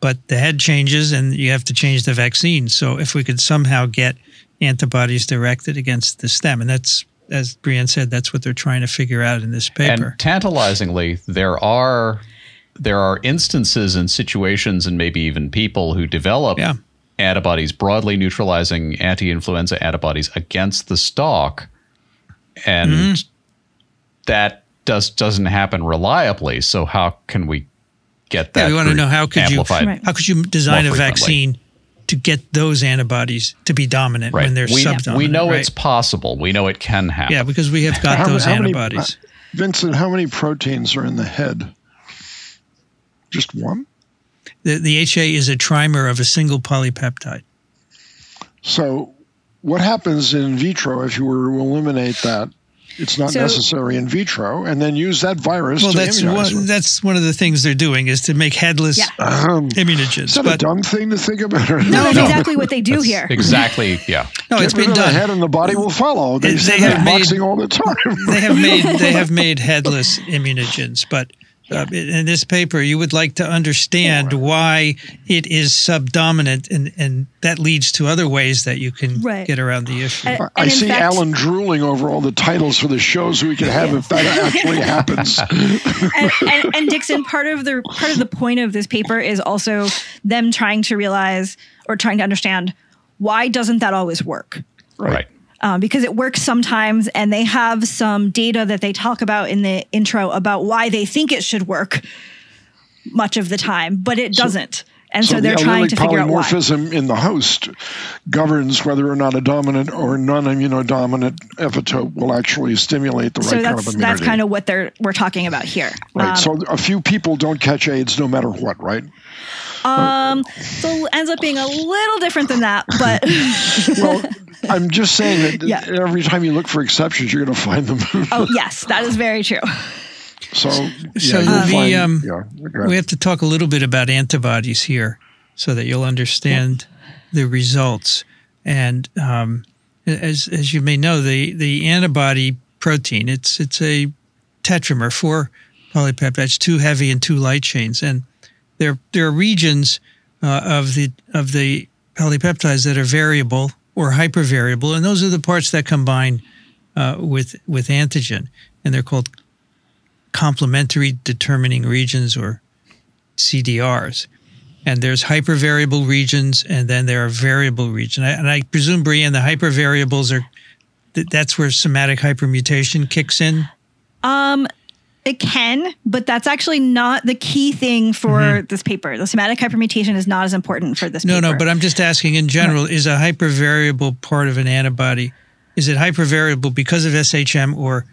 But the head changes and you have to change the vaccine. So if we could somehow get antibodies directed against the stem, and that's, as Brianne said, that's what they're trying to figure out in this paper. And tantalizingly, there are instances and situations and maybe even people who develop, yeah, antibodies, broadly neutralizing anti-influenza antibodies against the stock. And that doesn't happen reliably. So how can we get that? Yeah, we want to know how could you design a vaccine to get those antibodies to be dominant, right, when they're subdominant. We know, right, it's possible. We know it can happen. Yeah, because we have got those antibodies. Vincent, how many proteins are in the head? Just one? The HA is a trimer of a single polypeptide. So what happens in vitro if you were to eliminate that? It's not necessary in vitro, and then use that virus to immunize them. That's one of the things they're doing, is to make headless, yeah, immunogens. Is that a dumb thing to think about? No, that's exactly what they do here. Exactly, yeah. No, it's been done. The head and the body will follow. They say that in boxing all the time. They have made headless immunogens, but in this paper, you would like to understand, right, why it is subdominant, and that leads to other ways that you can, right, get around the issue. I see Alan drooling over all the titles for the shows we could have, yeah, if that actually happens. And Dixon, part of the point of this paper is also them trying to realize or trying to understand, why doesn't that always work? Right. Because it works sometimes, and they have some data that they talk about in the intro about why they think it should work much of the time, but it doesn't. And so they're trying to figure out why. Polymorphism in the host governs whether or not a dominant or non-immunodominant epitope will actually stimulate the right kind of immunity. So that's kind of what we're talking about here. Right. So a few people don't catch AIDS no matter what, right? So it ends up being a little different than that, but... Well, I'm just saying that every time you look for exceptions, you're going to find them. Oh, yes. That is very true. We have to talk a little bit about antibodies here so that you'll understand the results. And as you may know, the antibody protein, it's a tetramer, 4 polypeptides, 2 heavy and 2 light chains. And there are regions of the polypeptides that are variable or hypervariable, and those are the parts that combine with antigen. And they're called complementary determining regions, or CDRs. And there's hypervariable regions, and then there are variable regions. And I presume, Brianne, the hypervariables are, that's where somatic hypermutation kicks in? It can, but that's actually not the key thing for this paper. The somatic hypermutation is not as important for this paper. No, but I'm just asking in general, is a hypervariable part of an antibody, is it hypervariable because of SHM or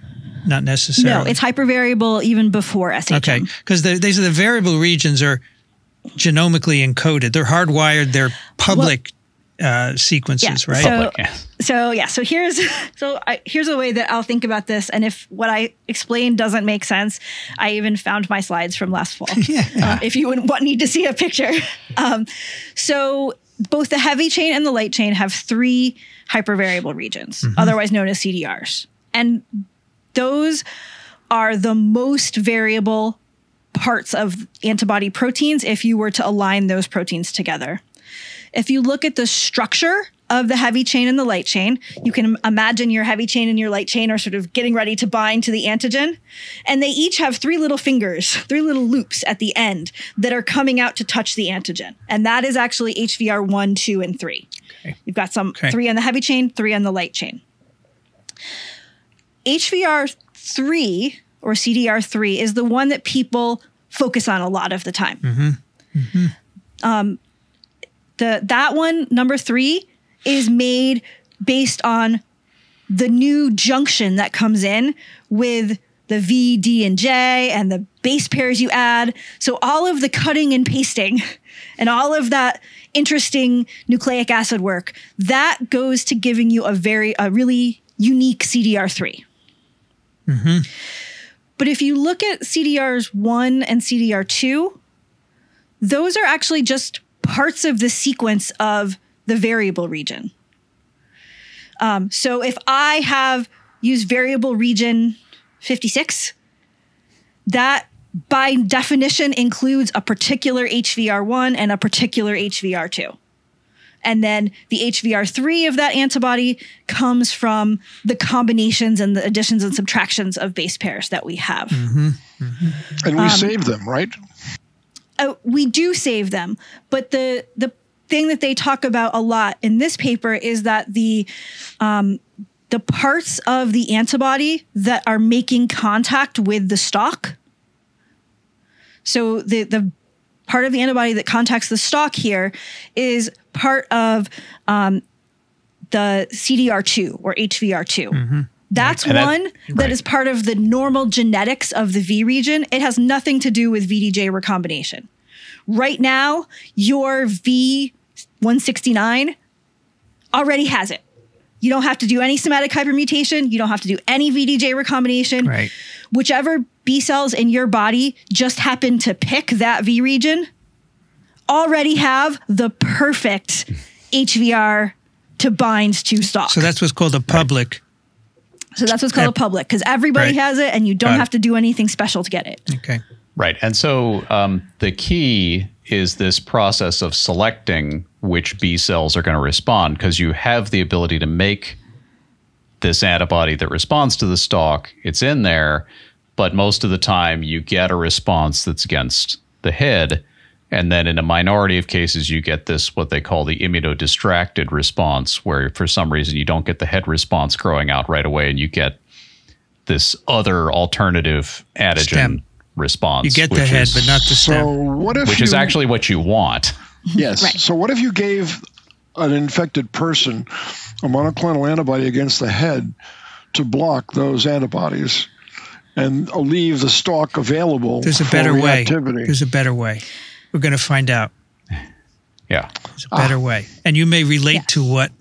not necessarily? No, it's hypervariable even before SHM. Okay, because these are the variable regions are genomically encoded. They're hardwired. They're public sequences, right? So here's a way that I'll think about this. And if what I explained doesn't make sense, I even found my slides from last fall. If you wouldn't need to see a picture. So both the heavy chain and the light chain have 3 hypervariable regions, otherwise known as CDRs. And those are the most variable parts of antibody proteins if you were to align those proteins together. If you look at the structure of the heavy chain and the light chain, you can imagine your heavy chain and your light chain are sort of getting ready to bind to the antigen. And they each have 3 little fingers, 3 little loops at the end that are coming out to touch the antigen. And that is actually HVR1, 2, and 3. Okay. You've got 3 on the heavy chain, 3 on the light chain. HVR3 or CDR3 is the one that people focus on a lot of the time. That one, number 3, is made based on the new junction that comes in with the V, D, and J and the base pairs you add. So all of the cutting and pasting and all of that interesting nucleic acid work, that goes to giving you a really unique CDR3. But if you look at CDRs 1 and CDR2, those are actually just parts of the sequence of the variable region. So if I use variable region 56, that by definition includes a particular HVR1 and a particular HVR2. And then the HVR3 of that antibody comes from the combinations and the additions and subtractions of base pairs that we have. And we save them, right? We do save them. But the thing that they talk about a lot in this paper is that the parts of the antibody that are making contact with the stalk, so the part of the antibody that contacts the stalk here is part of the CDR2 or HVR2. That's that is part of the normal genetics of the V region. It has nothing to do with VDJ recombination. Right now, your V169 already has it. You don't have to do any somatic hypermutation. You don't have to do any VDJ recombination. Right. Whichever B cells in your body just happen to pick that V region already have the perfect HVR to bind to stalk. So that's what's called a public. So that's what's called a public, because everybody has it and you don't have to do anything special to get it. Okay. Right. And so the key is this process of selecting which B cells are going to respond, because you have the ability to make this antibody that responds to the stalk. It's in there, but most of the time you get a response that's against the head. And then in a minority of cases, you get this, what they call the immunodistracted response, where for some reason you don't get the head response growing out right away and you get this other alternative antigen response. You get the head, but not the stem. So what if which is actually what you want. Yes. Right. So what if you gave an infected person a monoclonal antibody against the head to block those antibodies and leave the stalk available? There's a better way. There's a better way. We're going to find out. Yeah. There's a better way. And you may relate to what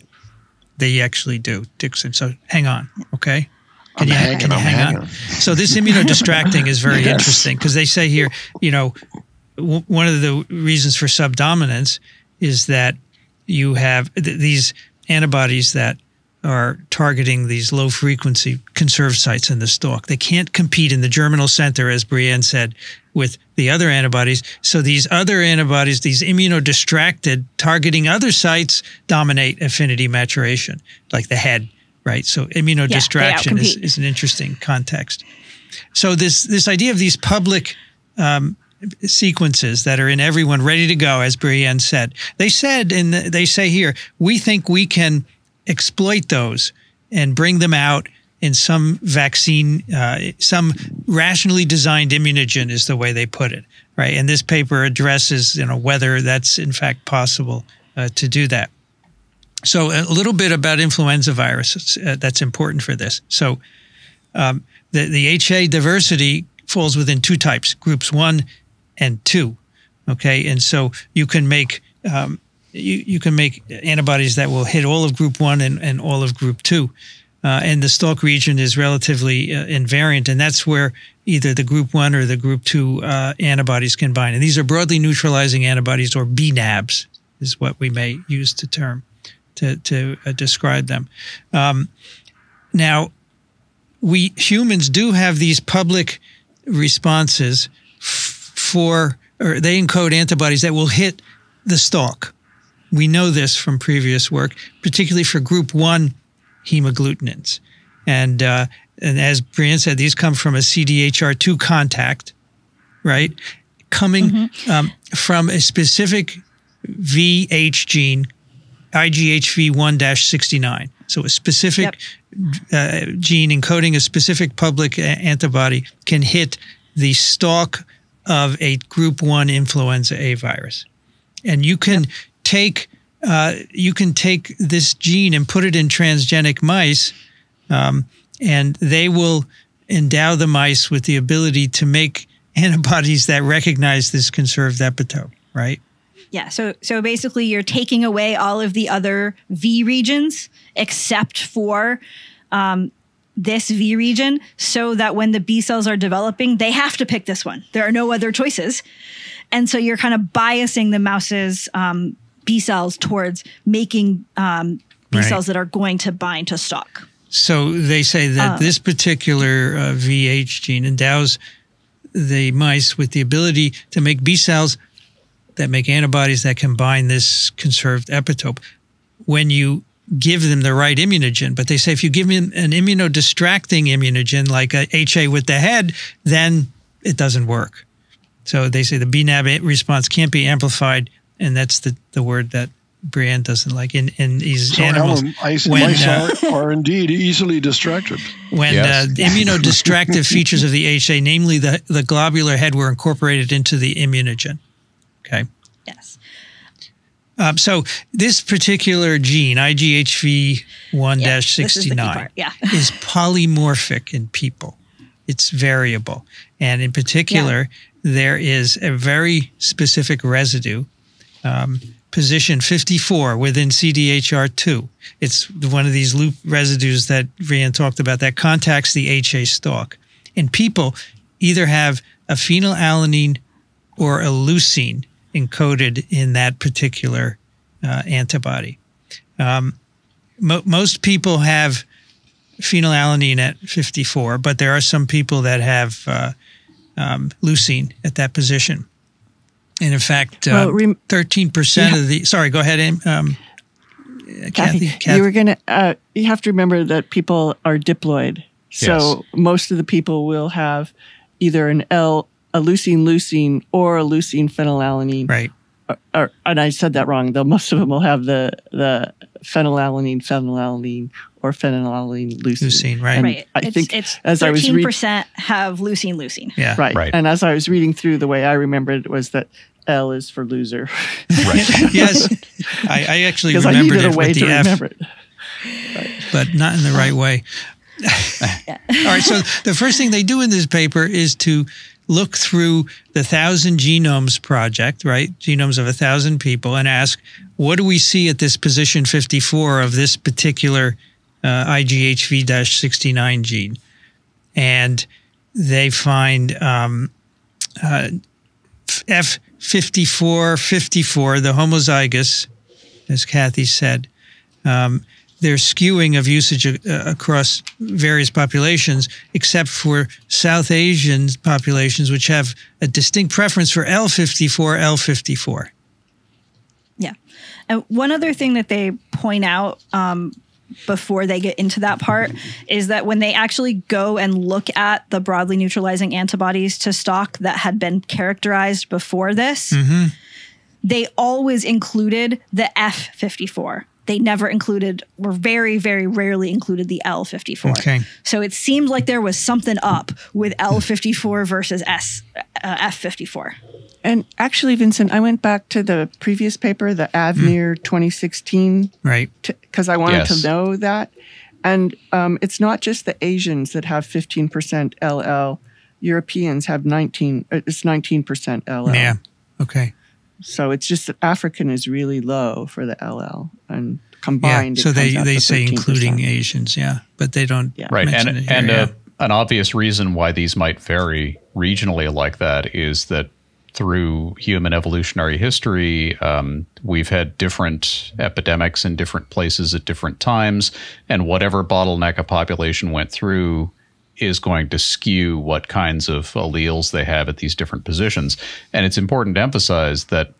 they actually do, Dixon. So hang on, okay? Can you hang on? So this immunodistracting is very interesting, because they say here, you know, one of the reasons for subdominance is that you have these antibodies that are targeting these low-frequency conserved sites in the stalk. They can't compete in the germinal center, as Brienne said, with the other antibodies. So these other antibodies, these immunodistracted, targeting other sites, dominate affinity maturation, like the head, right? So immunodistraction is an interesting context. So this idea of these public sequences that are in everyone ready to go, as Brienne said, they say here, we think we can exploit those and bring them out in some vaccine, some rationally designed immunogen is the way they put it, right? And this paper addresses, you know, whether that's in fact possible to do that. So a little bit about influenza virus that's important for this. So the HA diversity falls within two types, groups 1 and 2, okay? And so you can make you can make antibodies that will hit all of group 1 and all of group 2. And the stalk region is relatively invariant, and that's where either the group 1 or the group 2 antibodies can bind. And these are broadly neutralizing antibodies, or BNABs is what we may use the term to describe them. Now, we humans do have these public responses or they encode antibodies that will hit the stalk. We know this from previous work, particularly for group 1 hemagglutinins. And as Brienne said, these come from a CDHR2 contact, right? Coming from a specific VH gene, IGHV1-69. So a specific gene encoding a specific public antibody can hit the stalk of a group 1 influenza A virus. And you can take this gene and put it in transgenic mice, and they will endow the mice with the ability to make antibodies that recognize this conserved epitope, right? Yeah, so basically you're taking away all of the other V regions except for this V region, so that when the B cells are developing, they have to pick this one. There are no other choices. And so you're kind of biasing the mouse's B cells towards making B cells that are going to bind to stalk. So they say that this particular VH gene endows the mice with the ability to make B cells that make antibodies that can bind this conserved epitope when you give them the right immunogen. But they say if you give them an immunodistracting immunogen, like a HA with the head, then it doesn't work. So they say the BNAB response can't be amplified, and that's the word that Brienne doesn't like in these animals. Mice are indeed easily distracted. When the immunodistractive features of the HA, namely the globular head, were incorporated into the immunogen. Okay. Yes. So this particular gene, IGHV1-69, is polymorphic in people. It's variable. And in particular, there is a very specific residue, position 54 within CDHR2. It's one of these loop residues that Rian talked about that contacts the HA stalk. And people either have a phenylalanine or a leucine encoded in that particular antibody. Most people have phenylalanine at 54, but there are some people that have leucine at that position. And in fact, 13% of the, sorry, go ahead, Kathy. You were going to, you have to remember that people are diploid. So most of the people will have either an L, a leucine-leucine, or a leucine-phenylalanine. Right. Or, and I said that wrong, though. Most of them will have the phenylalanine-phenylalanine or phenylalanine-leucine. Leucine, right. Right. I think as I was reading, 13% have leucine-leucine. Yeah. Right. And as I was reading through, the way I remembered it was that L is for loser. Right. Yes. I actually remembered it with the F. Right. But not in the right way. Yeah. All right. So the first thing they do in this paper is to look through the 1,000 Genomes Project, right? Genomes of 1,000 people, and ask, what do we see at this position 54 of this particular IGHV-69 gene? And they find F5454, the homozygous, as Kathy said, their skewing of usage across various populations, except for South Asian populations, which have a distinct preference for L54, L54. Yeah. And one other thing that they point out before they get into that part is that when they actually go and look at the broadly neutralizing antibodies to stock that had been characterized before this, they always included the F54. They never included, or very, very rarely included, the L54. Okay. So it seemed like there was something up with L54 versus F54. And actually, Vincent, I went back to the previous paper, the AVNIR 2016, right? Because I wanted to know that. And it's not just the Asians that have 15% LL. Europeans have 19. It's 19% LL. Yeah. Okay. So it's just that African is really low for the LL, and combined. Yeah, so they say 13%. Including Asians, yeah, but they don't. Yeah. Right, an obvious reason why these might vary regionally like that is that through human evolutionary history, we've had different epidemics in different places at different times, and whatever bottleneck a population went through is going to skew what kinds of alleles they have at these different positions. And it's important to emphasize that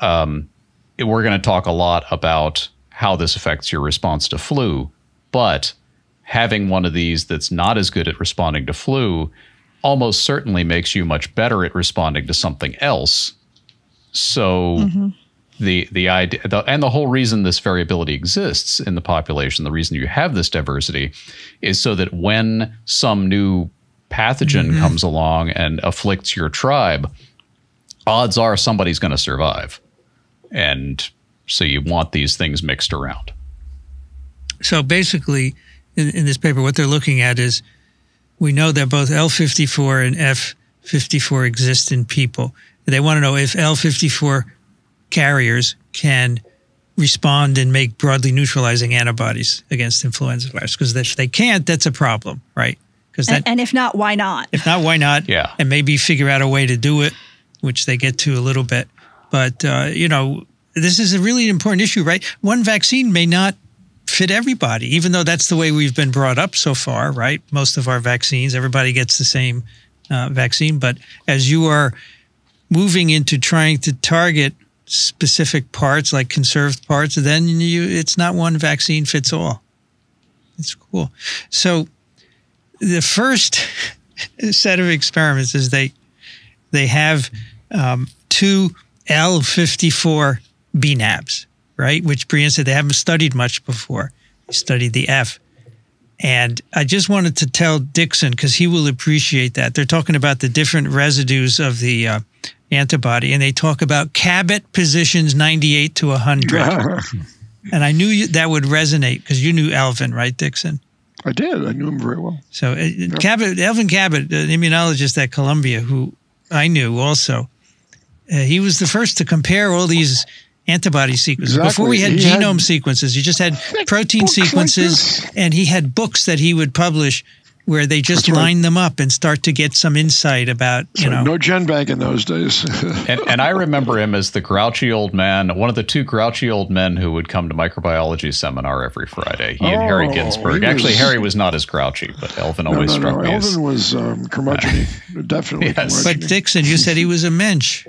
we're going to talk a lot about how this affects your response to flu, but having one of these that's not as good at responding to flu almost certainly makes you much better at responding to something else. So the idea, and the whole reason this variability exists in the population, the reason you have this diversity, is so that when some new pathogen comes along and afflicts your tribe, odds are somebody's going to survive. And so you want these things mixed around. So basically, in this paper, what they're looking at is, we know that both L54 and F54 exist in people. They want to know if L54 carriers can respond and make broadly neutralizing antibodies against influenza virus, because if they can't, that's a problem, right? And if not, why not? If not, why not? Yeah. And maybe figure out a way to do it, which they get to a little bit. But, you know, this is a really important issue, right? One vaccine may not fit everybody, even though that's the way we've been brought up so far, right? Most of our vaccines, everybody gets the same vaccine. But as you are moving into trying to target specific parts, like conserved parts, then it's not one vaccine fits all. It's cool. So the first set of experiments is they have two L54 BNAbs, right? Which Brian said they haven't studied much before. They studied the F. And I just wanted to tell Dixon, because he will appreciate that. They're talking about the different residues of the antibody, and they talk about Kabat positions 98 to 100. And I knew that would resonate, because you knew Elvin, right, Dixon? I did. I knew him very well. So Elvin Kabat, an immunologist at Columbia, who I knew also, he was the first to compare all these antibody sequences. Exactly. Before we had genome sequences, you just had protein sequences, like, and he had books that he would publish where they just line them up and start to get some insight about, you know. No gen bank in those days. and I remember him as the grouchy old man, one of the two grouchy old men who would come to microbiology seminar every Friday. He and Harry Ginsberg. Actually, Harry was not as grouchy, but Elvin always struck me as... Elvin was curmudgeon-y, definitely. Yes. But Dixon, you said he was a mensch.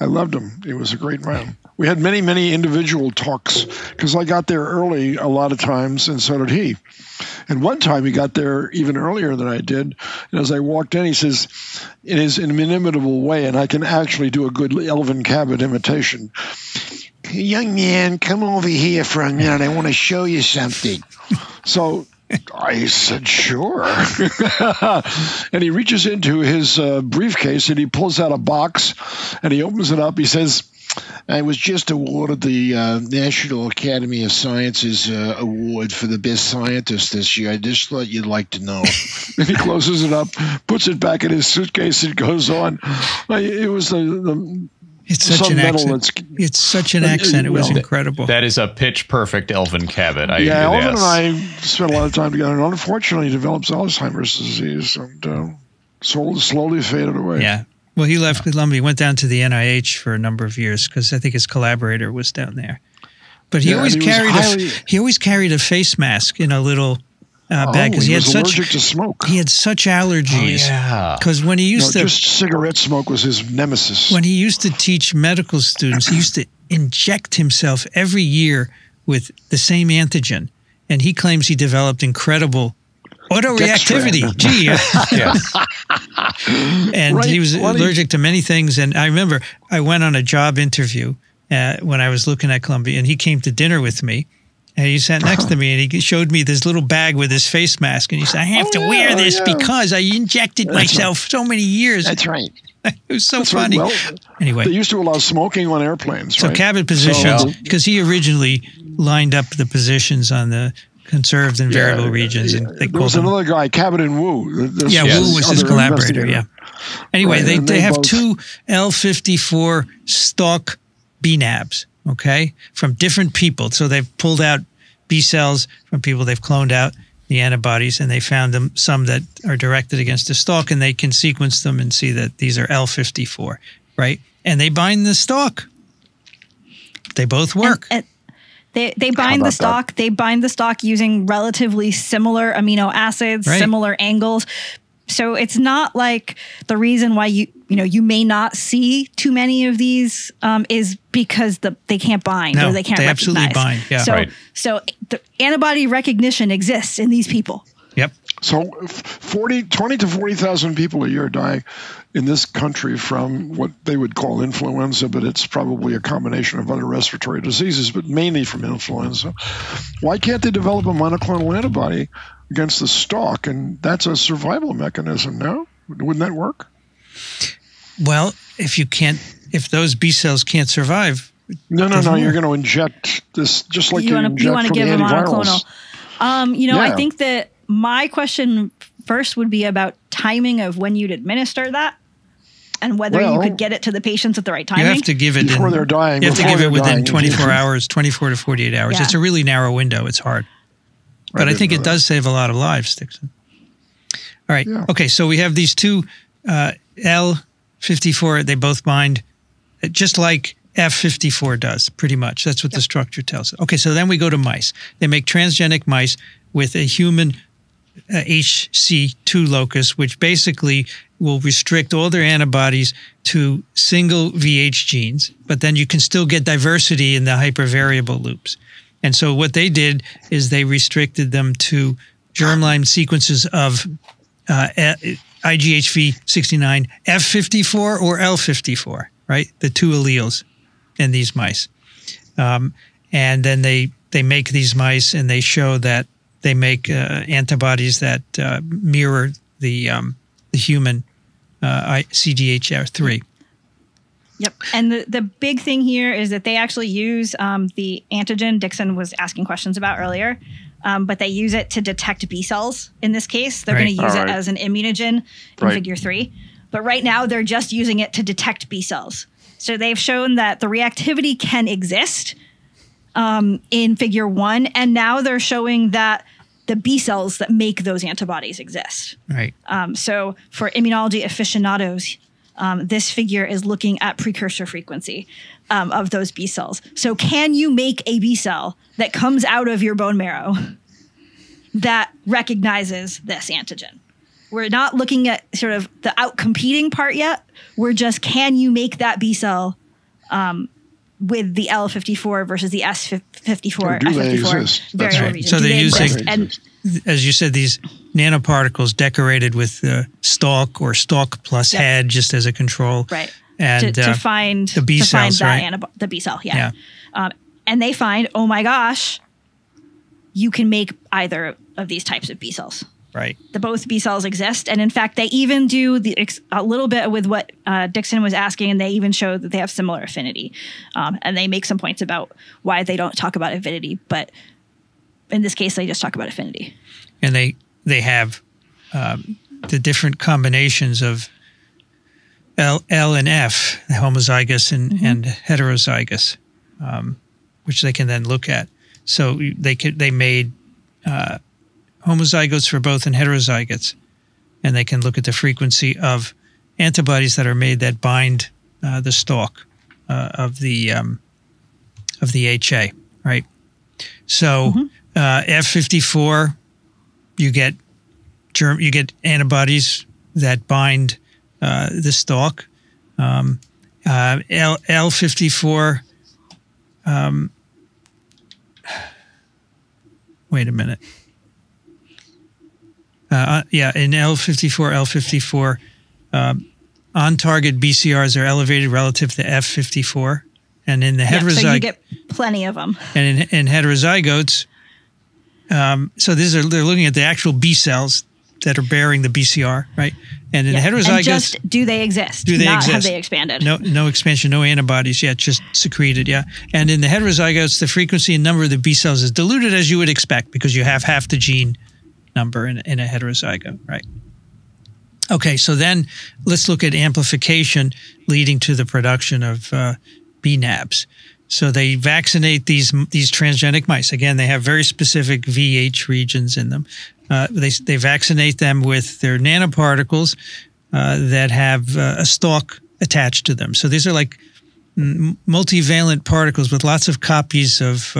I loved him. He was a great man. We had many, many individual talks, because I got there early a lot of times, and so did he. And one time he got there even earlier than I did, and as I walked in, he says, in his inimitable way, and I can actually do a good Elvin Kabat imitation, "Young man, come over here for a minute. I want to show you something." So I said, sure. And he reaches into his briefcase and he pulls out a box and he opens it up. He says, I was just awarded the National Academy of Sciences Award for the best scientist this year. I just thought you'd like to know. And he closes it up, puts it back in his suitcase, and goes on. It was the It's such an accent. It was incredible. That is a pitch perfect Elvin Kabat. Yeah, Elvin and I spent a lot of time together, and unfortunately, he develops Alzheimer's disease, and slowly faded away. Yeah. Well, he left Columbia. He went down to the NIH for a number of years because I think his collaborator was down there. But he always carried a face mask in a little bag because he was allergic to smoke. He had such allergies. Because when he used to cigarette smoke was his nemesis. When he used to teach medical students, he used to inject himself every year with the same antigen, and he claims he developed incredible autoreactivity. Gee, and right, he was allergic to many things. And I remember I went on a job interview when I was looking at Columbia, and he came to dinner with me. And he sat next to me, and he showed me this little bag with his face mask, and he said, I have to wear this because I injected myself so many years. That's right. It was so funny. Right. Well, anyway. They used to allow smoking on airplanes, right? So Kabat positions, because he originally lined up the positions on the conserved and variable regions. And they there was another guy, Kabat and Wu. Wu was his collaborator, Anyway, right, they have two L54 stalk BNABs. Okay, from different people. So they've pulled out B cells from people. They've cloned out the antibodies, and they found them some that are directed against the stalk, and they can sequence them and see that these are L54, right? And they bind the stalk. They both work. They bind the stalk. They bind the stalk using relatively similar amino acids, similar angles. So it's not like the reason why you may not see too many of these is because they can't bind or they can't recognize. Absolutely bind. Yeah. So, so the antibody recognition exists in these people. Yep. So 20 to 40,000 people a year die in this country from what they would call influenza, but it's probably a combination of other respiratory diseases, but mainly from influenza. Why can't they develop a monoclonal antibody against the stalk? And that's a survival mechanism, no? Wouldn't that work? Well, if those B cells can't survive. No, you're going to inject this just like you want to give them monoclonal. I think that my question first would be about timing of when you'd administer that and whether you could get it to the patients at the right timing. You have to give it before they're dying. You have to give it within 24 hours, 24 to 48 hours. Yeah. It's a really narrow window. It's hard. But I think it does save a lot of lives, Dixon. All right. Yeah. Okay, so we have these two L54. They both bind just like F54 does, pretty much. That's what the structure tells us. Okay, so then we go to mice. They make transgenic mice with a human HC2 locus, which basically will restrict all their antibodies to single VH genes, but then you can still get diversity in the hypervariable loops. And so what they did is they restricted them to germline sequences of IGHV-69, F54 or L54, right? The two alleles in these mice. And then they make these mice, and they show that they make antibodies that mirror the human CDHR3. Yep. And the big thing here is that they actually use the antigen Dixon was asking questions about earlier, but they use it to detect B cells. In this case, they're going to use it as an immunogen in figure 3. But right now, they're just using it to detect B cells. So they've shown that the reactivity can exist in figure 1. And now they're showing that the B cells that make those antibodies exist. Right. So for immunology aficionados, this figure is looking at precursor frequency of those B cells. So can you make a B cell that comes out of your bone marrow that recognizes this antigen? We're not looking at sort of the out-competing part yet. We're just, can you make that B cell with the L54 versus the S54? Do they exist? That's right. So they're using, and, as you said, these nanoparticles decorated with stalk or stalk plus head, just as a control, right? And to find the B cells, the B cell, and they find, oh my gosh, you can make either of these types of B cells. Right. The both B cells exist. And in fact, they even do a little bit with what Dixon was asking, and they even show that they have similar affinity. And they make some points about why they don't talk about avidity. But in this case, they just talk about affinity. And they have the different combinations of L and F, homozygous and, mm-hmm. and heterozygous, which they can then look at. So they made... homozygotes for both and heterozygotes, and they can look at the frequency of antibodies that are made that bind the stalk of the HA, right? So mm-hmm. F54, you get antibodies that bind the stalk. L54. Wait a minute. Yeah, in L54, on-target BCRs are elevated relative to F54, and in the heterozygotes, so you get plenty of them. And in heterozygotes, so these are they're looking at the actual B cells that are bearing the BCR, right? And in the heterozygotes, and just do they exist? Do they not exist? Have they expanded? No expansion, no antibodies yet, just secreted. Yeah, and in the heterozygotes, the frequency and number of the B cells is diluted as you would expect because you have half the gene number in a heterozygote, right? Okay, so then let's look at amplification leading to the production of BNAbs. So they vaccinate these transgenic mice. Again, they have very specific VH regions in them. They vaccinate them with their nanoparticles that have a stalk attached to them. So these are like multivalent particles with lots of copies of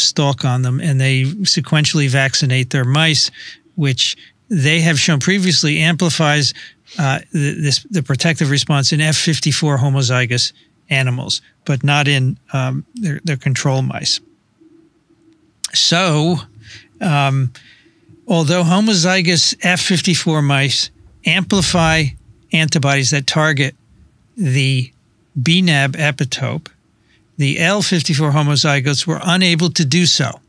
stalk on them, and they sequentially vaccinate their mice, which they have shown previously amplifies the protective response in F54 homozygous animals, but not in their control mice. So, although homozygous F54 mice amplify antibodies that target the BNAb epitope, the L54 homozygotes were unable to do so.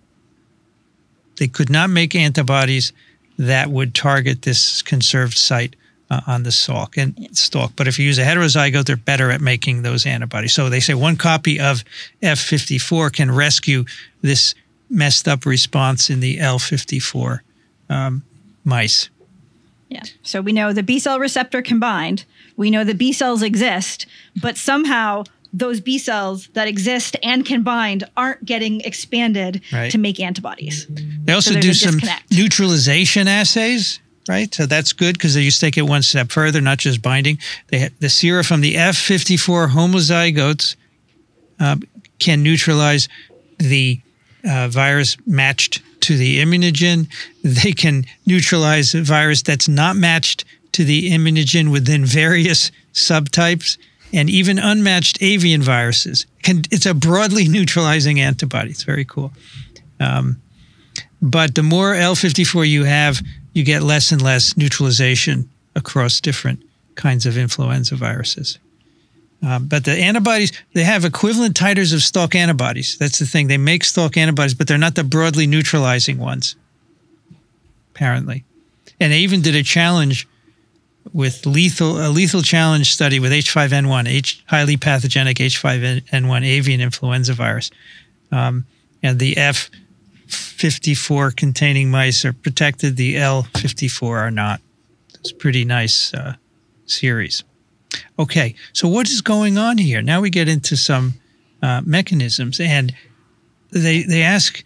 They could not make antibodies that would target this conserved site on the stalk. But if you use a heterozygote, they're better at making those antibodies. So they say one copy of F54 can rescue this messed up response in the L54 mice. Yeah. So we know the B cell receptor combined. We know the B cells exist, but somehow those B cells that exist and can bind aren't getting expanded right. to make antibodies. They also do some neutralization assays, right? So that's good because they just take it one step further, not just binding. The sera from the F54 homozygotes can neutralize the virus matched to the immunogen. They can neutralize a virus that's not matched to the immunogen within various subtypes. And even unmatched avian viruses. It's a broadly neutralizing antibody. It's very cool. But the more L54 you have, you get less and less neutralization across different kinds of influenza viruses. But the antibodies, they have equivalent titers of stalk antibodies. That's the thing. They make stalk antibodies, but they're not the broadly neutralizing ones, apparently. And they even did a challenge with a lethal challenge study with H5N1, highly pathogenic H5N1 avian influenza virus. And the F54 containing mice are protected, the L54 are not. It's a pretty nice series. Okay, so what is going on here? Now we get into some mechanisms, and they ask,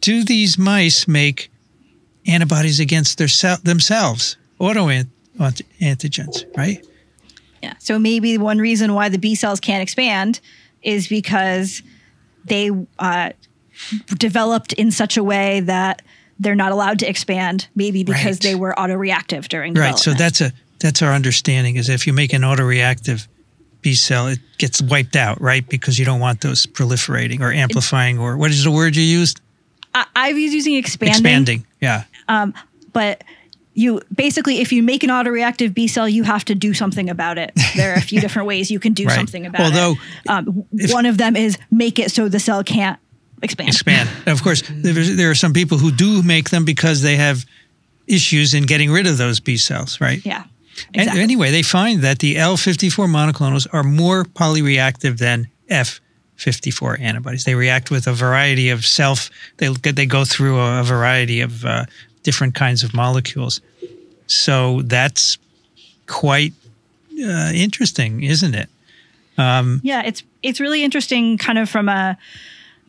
do these mice make antibodies against themselves? Autoantigens, right? Yeah. So maybe one reason why the B cells can't expand is because they developed in such a way that they're not allowed to expand, maybe because they were autoreactive during development. Right. So that's our understanding, is if you make an autoreactive B cell, it gets wiped out, right? Because you don't want those proliferating or amplifying, or what is the word you used? I was using expanding. Expanding, yeah. But you basically, if you make an autoreactive B cell, you have to do something about it. There are a few different ways you can do something about it. One of them is make it so the cell can't expand. Of course, there are some people who do make them because they have issues in getting rid of those B cells, right? Yeah. Exactly. Anyway, they find that the L54 monoclonals are more polyreactive than F54 antibodies. They react with a variety of they go through a variety of different kinds of molecules. So that's quite interesting, isn't it? Yeah, it's really interesting kind of from a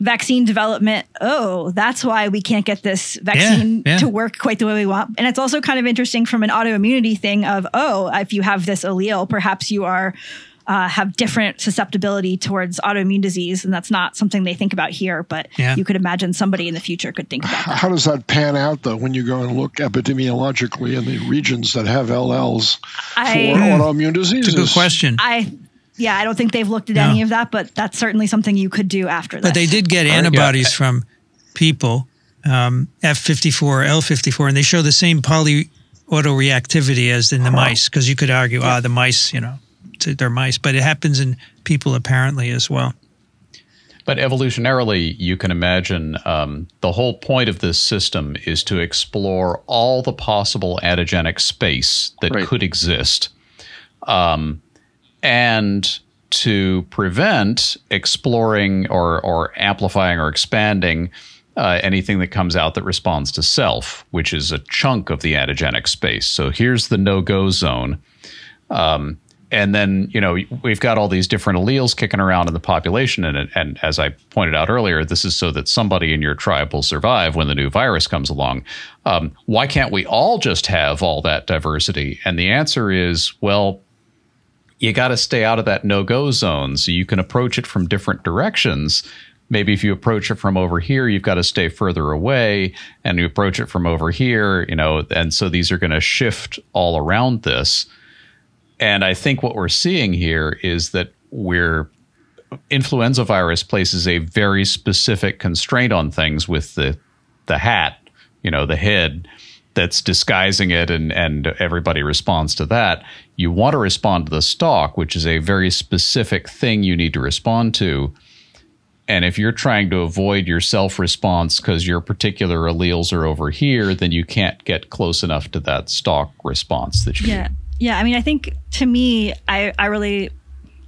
vaccine development. Oh, that's why we can't get this vaccine to work quite the way we want. And it's also kind of interesting from an autoimmunity thing of, oh, if you have this allele, perhaps you are have different susceptibility towards autoimmune disease. And that's not something they think about here, but you could imagine somebody in the future could think about that. How does that pan out, though, when you go and look epidemiologically in the regions that have LLs for autoimmune diseases? It's a good question. Yeah, I don't think they've looked at any of that, but that's certainly something you could do after this. But they did get antibodies from people, F54, L54, and they show the same polyautoreactivity as in the mice, because you could argue, the mice, you know, they're mice, but it happens in people apparently as well. But evolutionarily, you can imagine the whole point of this system is to explore all the possible adagenic space that could exist. And to prevent exploring or amplifying or expanding anything that comes out that responds to self, which is a chunk of the adagenic space. So here's the no-go zone. And then, you know, we've got all these different alleles kicking around in the population. And as I pointed out earlier, this is so that somebody in your tribe will survive when the new virus comes along. Why can't we all just have all that diversity? And the answer is, well, you got to stay out of that no-go zone, so you can approach it from different directions. Maybe if you approach it from over here, you've got to stay further away, and you approach it from over here, you know, and so these are going to shift all around this. And I think what we're seeing here is that influenza virus places a very specific constraint on things with the hat, you know, the head, that's disguising it, and everybody responds to that. You want to respond to the stalk, which is a very specific thing you need to respond to. And if you're trying to avoid your self-response because your particular alleles are over here, then you can't get close enough to that stalk response that you need. Yeah, I mean, I think to me, I really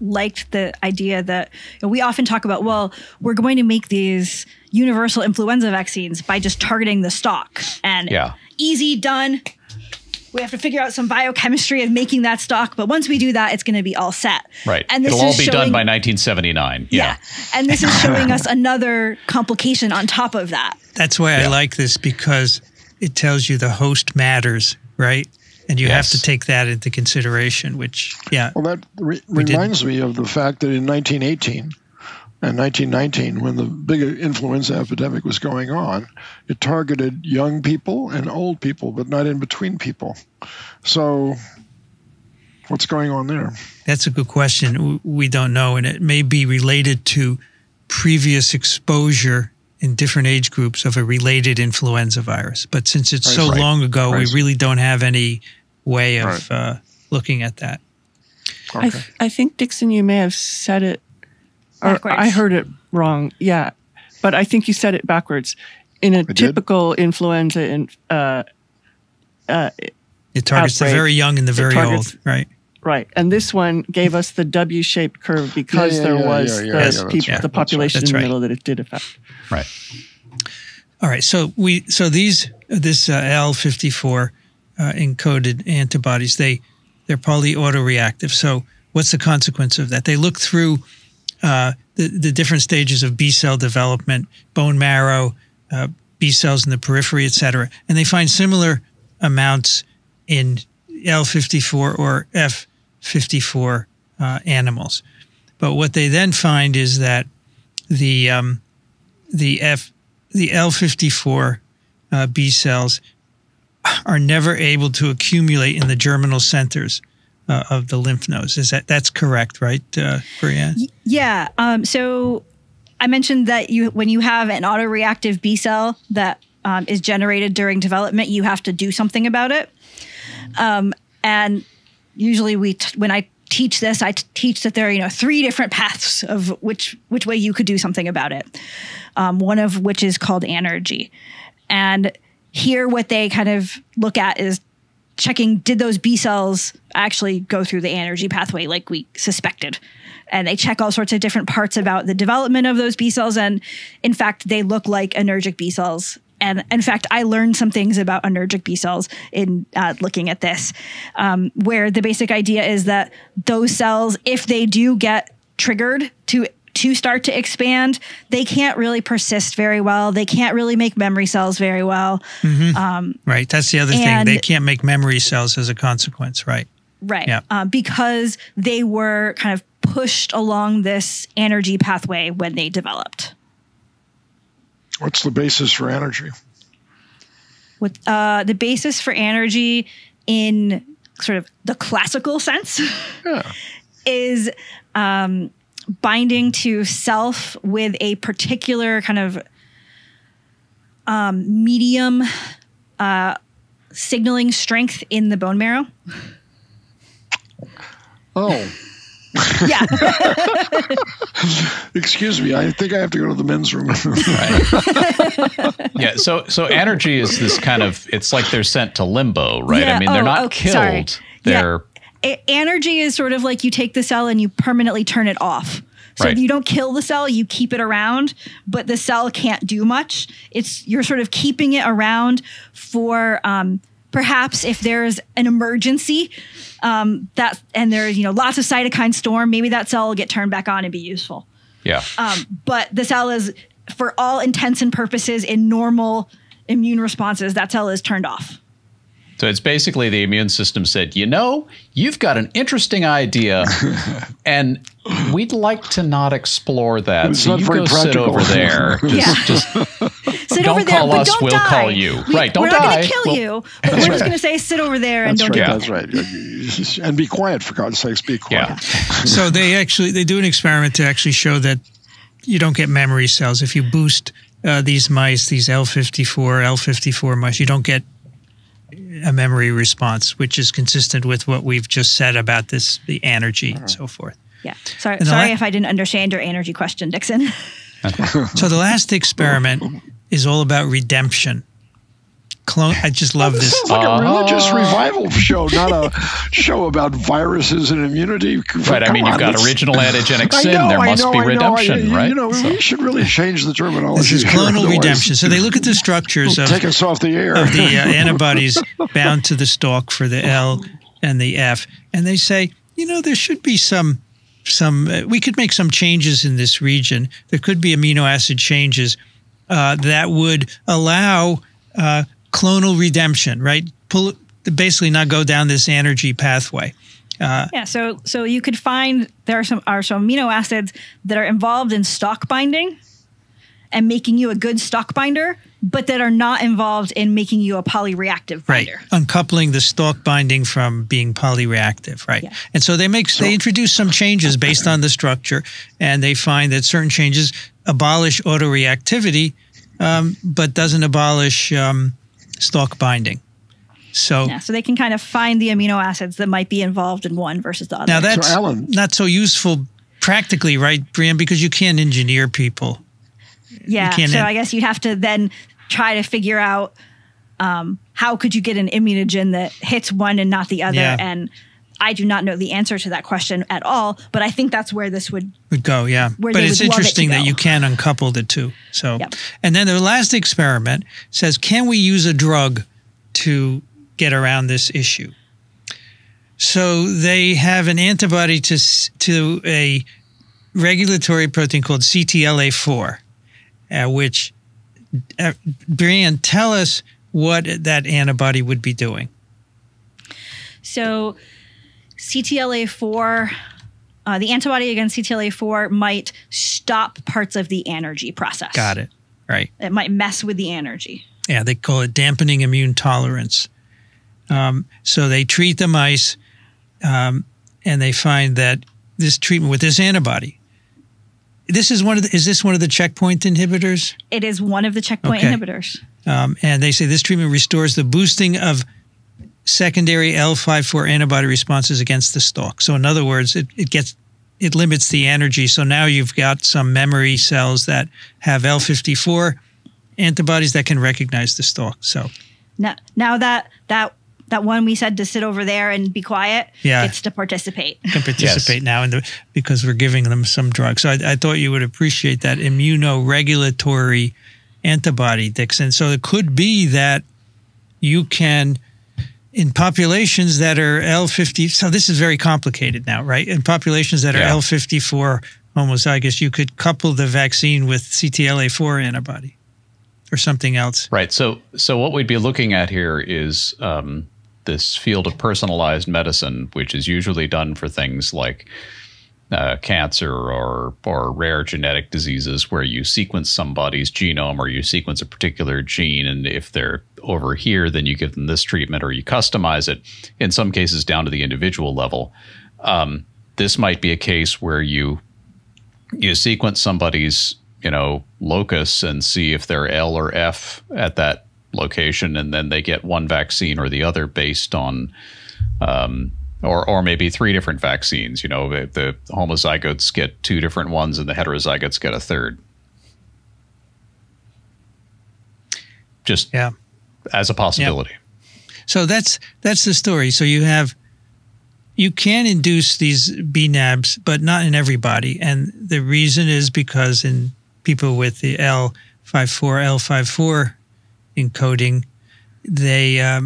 liked the idea that, you know, we often talk about, well, we're going to make these universal influenza vaccines by just targeting the stalk. And easy, done. We have to figure out some biochemistry of making that stalk. But once we do that, it's going to be all set. Right. And this It'll all be done by 1979. Yeah. And this is showing us another complication on top of that. That's why I like this, because it tells you the host matters, right? And you have to take that into consideration, which, well, that reminds me of the fact that in 1918 and 1919, when the big influenza epidemic was going on, it targeted young people and old people, but not in between people. So what's going on there? That's a good question. We don't know, and it may be related to previous exposure in different age groups of a related influenza virus. But since it's so long ago, we really don't have any way of looking at that. Okay. I think, Dixon, you may have said it, or I heard it wrong. Yeah, but I think you said it backwards. In a typical influenza it targets outbreak, the very young and the very old, right? Right, and this one gave us the W-shaped curve because there was the population in the middle that it did affect. Right. All right. So this L54 encoded antibodies, they're polyautoreactive. So what's the consequence of that? They look through the different stages of B cell development, bone marrow, B cells in the periphery, et cetera, and they find similar amounts in L54 or F54 animals. But what they then find is that the L54 B cells are never able to accumulate in the germinal centers of the lymph nodes. Is that's correct, right, Brianne? Yeah. So I mentioned that when you have an autoreactive B cell that is generated during development, you have to do something about it. And usually when I teach this. I teach that there are, three different paths of which way you could do something about it. One of which is called anergy. And here what they kind of look at is checking, did those B cells actually go through the anergy pathway like we suspected? And they check all sorts of different parts about the development of those B cells. And in fact, they look like anergic B cells. And in fact, I learned some things about anergic B cells in looking at this, where the basic idea is that those cells, if they do get triggered to start to expand, they can't really persist very well. They can't really make memory cells very well. Mm-hmm. Right. That's the other thing. They can't make memory cells as a consequence. Right. Right. Yeah. Because they were kind of pushed along this energy pathway when they developed. What's the basis for energy? With, the basis for energy in sort of the classical sense is binding to self with a particular kind of medium signaling strength in the bone marrow. Oh. Yeah. Excuse me. I think I have to go to the men's room. Right. Yeah. So anergy is this kind of, it's like they're sent to limbo, right? Yeah, I mean, they're not killed. Sorry. They're anergy is sort of like you take the cell and you permanently turn it off. So right. You don't kill the cell, you keep it around, but the cell can't do much. You're sort of keeping it around for perhaps if there's an emergency, and there's lots of cytokine storm, maybe that cell will get turned back on and be useful. Yeah. But the cell is, for all intents and purposes, in normal immune responses, that cell is turned off. So it's basically the immune system said, you've got an interesting idea, and we'd like to not explore that. So you go sit over there. Just don't call us, we'll call you. Right, don't die. We're not going to kill you, but we're just going to say sit over there and don't do that. That's right. And be quiet, for God's sakes, be quiet. Yeah. So they do an experiment to actually show that you don't get memory cells. If you boost these mice, these L54 mice, you don't get a memory response, which is consistent with what we've just said about this, the energy and so forth. Yeah. Sorry if I didn't understand your energy question, Dixon. So the last experiment is all about redemption. I just love this. This is like a religious revival show, not a show about viruses and immunity. Right. I mean, you've got original antigenic sin. There must be redemption, right? We should really change the terminology. This is clonal redemption. So they look at the structures of the antibodies bound to the stalk for the L and the F, and they say, there should be some we could make some changes in this region. There could be amino acid changes that would allow clonal redemption, right? Basically not go down this energy pathway. So you could find there are some amino acids that are involved in stalk binding and making you a good stalk binder, but that are not involved in making you a polyreactive binder. Right, uncoupling the stalk binding from being polyreactive, right? Yeah. And so they introduce some changes based on the structure, and they find that certain changes abolish autoreactivity, but doesn't abolish stalk binding. So they can kind of find the amino acids that might be involved in one versus the other. Now that's not so useful practically, right, Brian? Because you can't engineer people. Yeah, so I guess you'd have to then try to figure out how could you get an immunogen that hits one and not the other. Yeah. And I do not know the answer to that question at all, but I think that's where this would go. Yeah, but it's interesting that you can uncouple the two. So, yep. And then the last experiment says, can we use a drug to get around this issue? So they have an antibody to a regulatory protein called CTLA4, which, Brian, tell us what that antibody would be doing. So CTLA4, the antibody against CTLA4 might stop parts of the anergy process. Got it. Right. It might mess with the anergy. Yeah, they call it dampening immune tolerance. So they treat the mice, and they find that this treatment with this antibody, is this one of the checkpoint inhibitors? It is one of the checkpoint inhibitors. And they say this treatment restores the boosting of secondary L5-4 antibody responses against the stalk. So in other words, it limits the energy. So now you've got some memory cells that have L54 antibodies that can recognize the stalk. So now that one we said to sit over there and be quiet, yeah, it's to participate. Can participate yes. now in the, because we're giving them some drugs. So I thought you would appreciate that immunoregulatory antibody, Dixon. So it could be that you can, in populations that are L50, so this is very complicated now, right? In populations that are yeah. L54 homozygous, you could couple the vaccine with CTLA4 antibody or something else. Right. So what we'd be looking at here is this field of personalized medicine, which is usually done for things like cancer or rare genetic diseases where you sequence somebody's genome or you sequence a particular gene, and if they're over here, then you give them this treatment or you customize it, in some cases down to the individual level. This might be a case where you sequence somebody's, locus and see if they're L or F at that location, and then they get one vaccine or the other based on or maybe three different vaccines. The homozygotes get two different ones and the heterozygotes get a third. Just yeah. as a possibility. Yeah. So that's the story. So you can induce these BNABs, but not in everybody. And the reason is because in people with the L54 encoding, their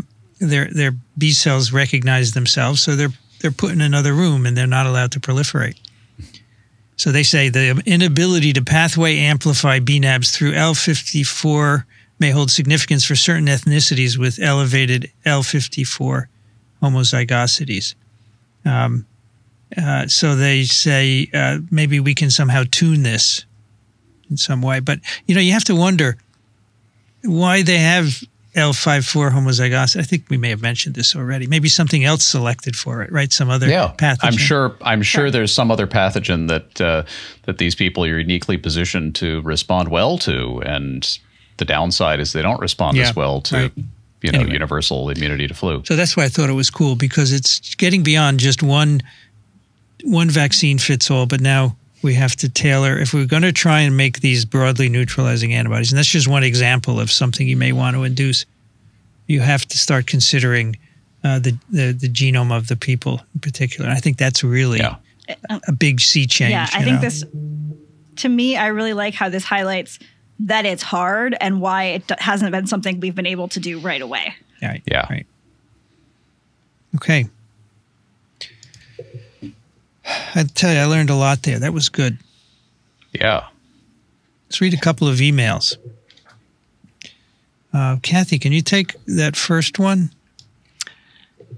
B cells recognize themselves, so they're put in another room and they're not allowed to proliferate. So they say the inability to pathway amplify BNABs through L54 may hold significance for certain ethnicities with elevated L54 homozygosities. So they say maybe we can somehow tune this in some way. But, you have to wonder why they have L54 homozygous. I think we may have mentioned this already. Maybe something else selected for it, right? Some other pathogen. I'm sure there's some other pathogen that that these people are uniquely positioned to respond well to, and the downside is they don't respond as well to universal immunity to flu. So that's why I thought it was cool, because it's getting beyond just one vaccine fits all, but now we have to tailor, if we're going to try and make these broadly neutralizing antibodies, and that's just one example of something you may want to induce, you have to start considering the genome of the people in particular. And I think that's really a big sea change. Yeah, I think this, to me, I really like how this highlights that it's hard and why it hasn't been something we've been able to do right away. Right. Yeah. Right. Okay. I tell you, I learned a lot there. That was good. Yeah. Let's read a couple of emails. Kathy, can you take that first one?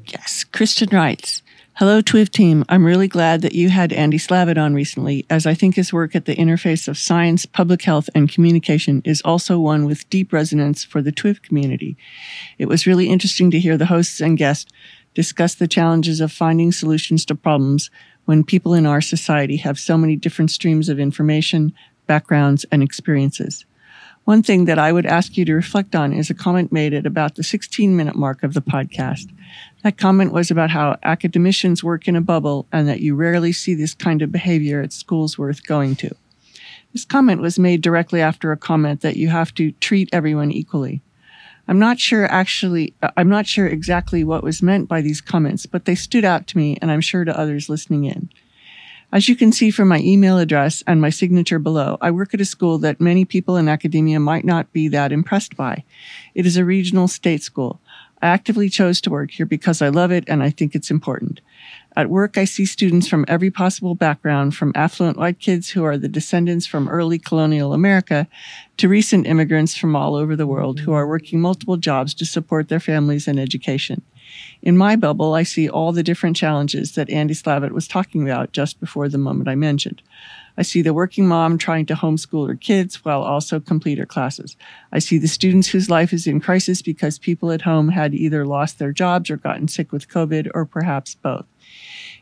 Yes. Kristen writes, "Hello, TWIV team. I'm really glad that you had Andy Slavitt on recently, as I think his work at the interface of science, public health, and communication is also one with deep resonance for the TWIV community. It was really interesting to hear the hosts and guests discuss the challenges of finding solutions to problems when people in our society have so many different streams of information, backgrounds, and experiences. One thing that I would ask you to reflect on is a comment made at about the 16-minute mark of the podcast. That comment was about how academicians work in a bubble and that you rarely see this kind of behavior at schools worth going to. This comment was made directly after a comment that you have to treat everyone equally. I'm not sure exactly what was meant by these comments, but they stood out to me, and I'm sure to others listening in. As you can see from my email address and my signature below, I work at a school that many people in academia might not be that impressed by. It is a regional state school. I actively chose to work here because I love it and I think it's important. At work, I see students from every possible background, from affluent white kids who are the descendants from early colonial America to recent immigrants from all over the world who are working multiple jobs to support their families and education. In my bubble, I see all the different challenges that Andy Slavitt was talking about just before the moment I mentioned. I see the working mom trying to homeschool her kids while also complete her classes. I see the students whose life is in crisis because people at home had either lost their jobs or gotten sick with COVID, or perhaps both.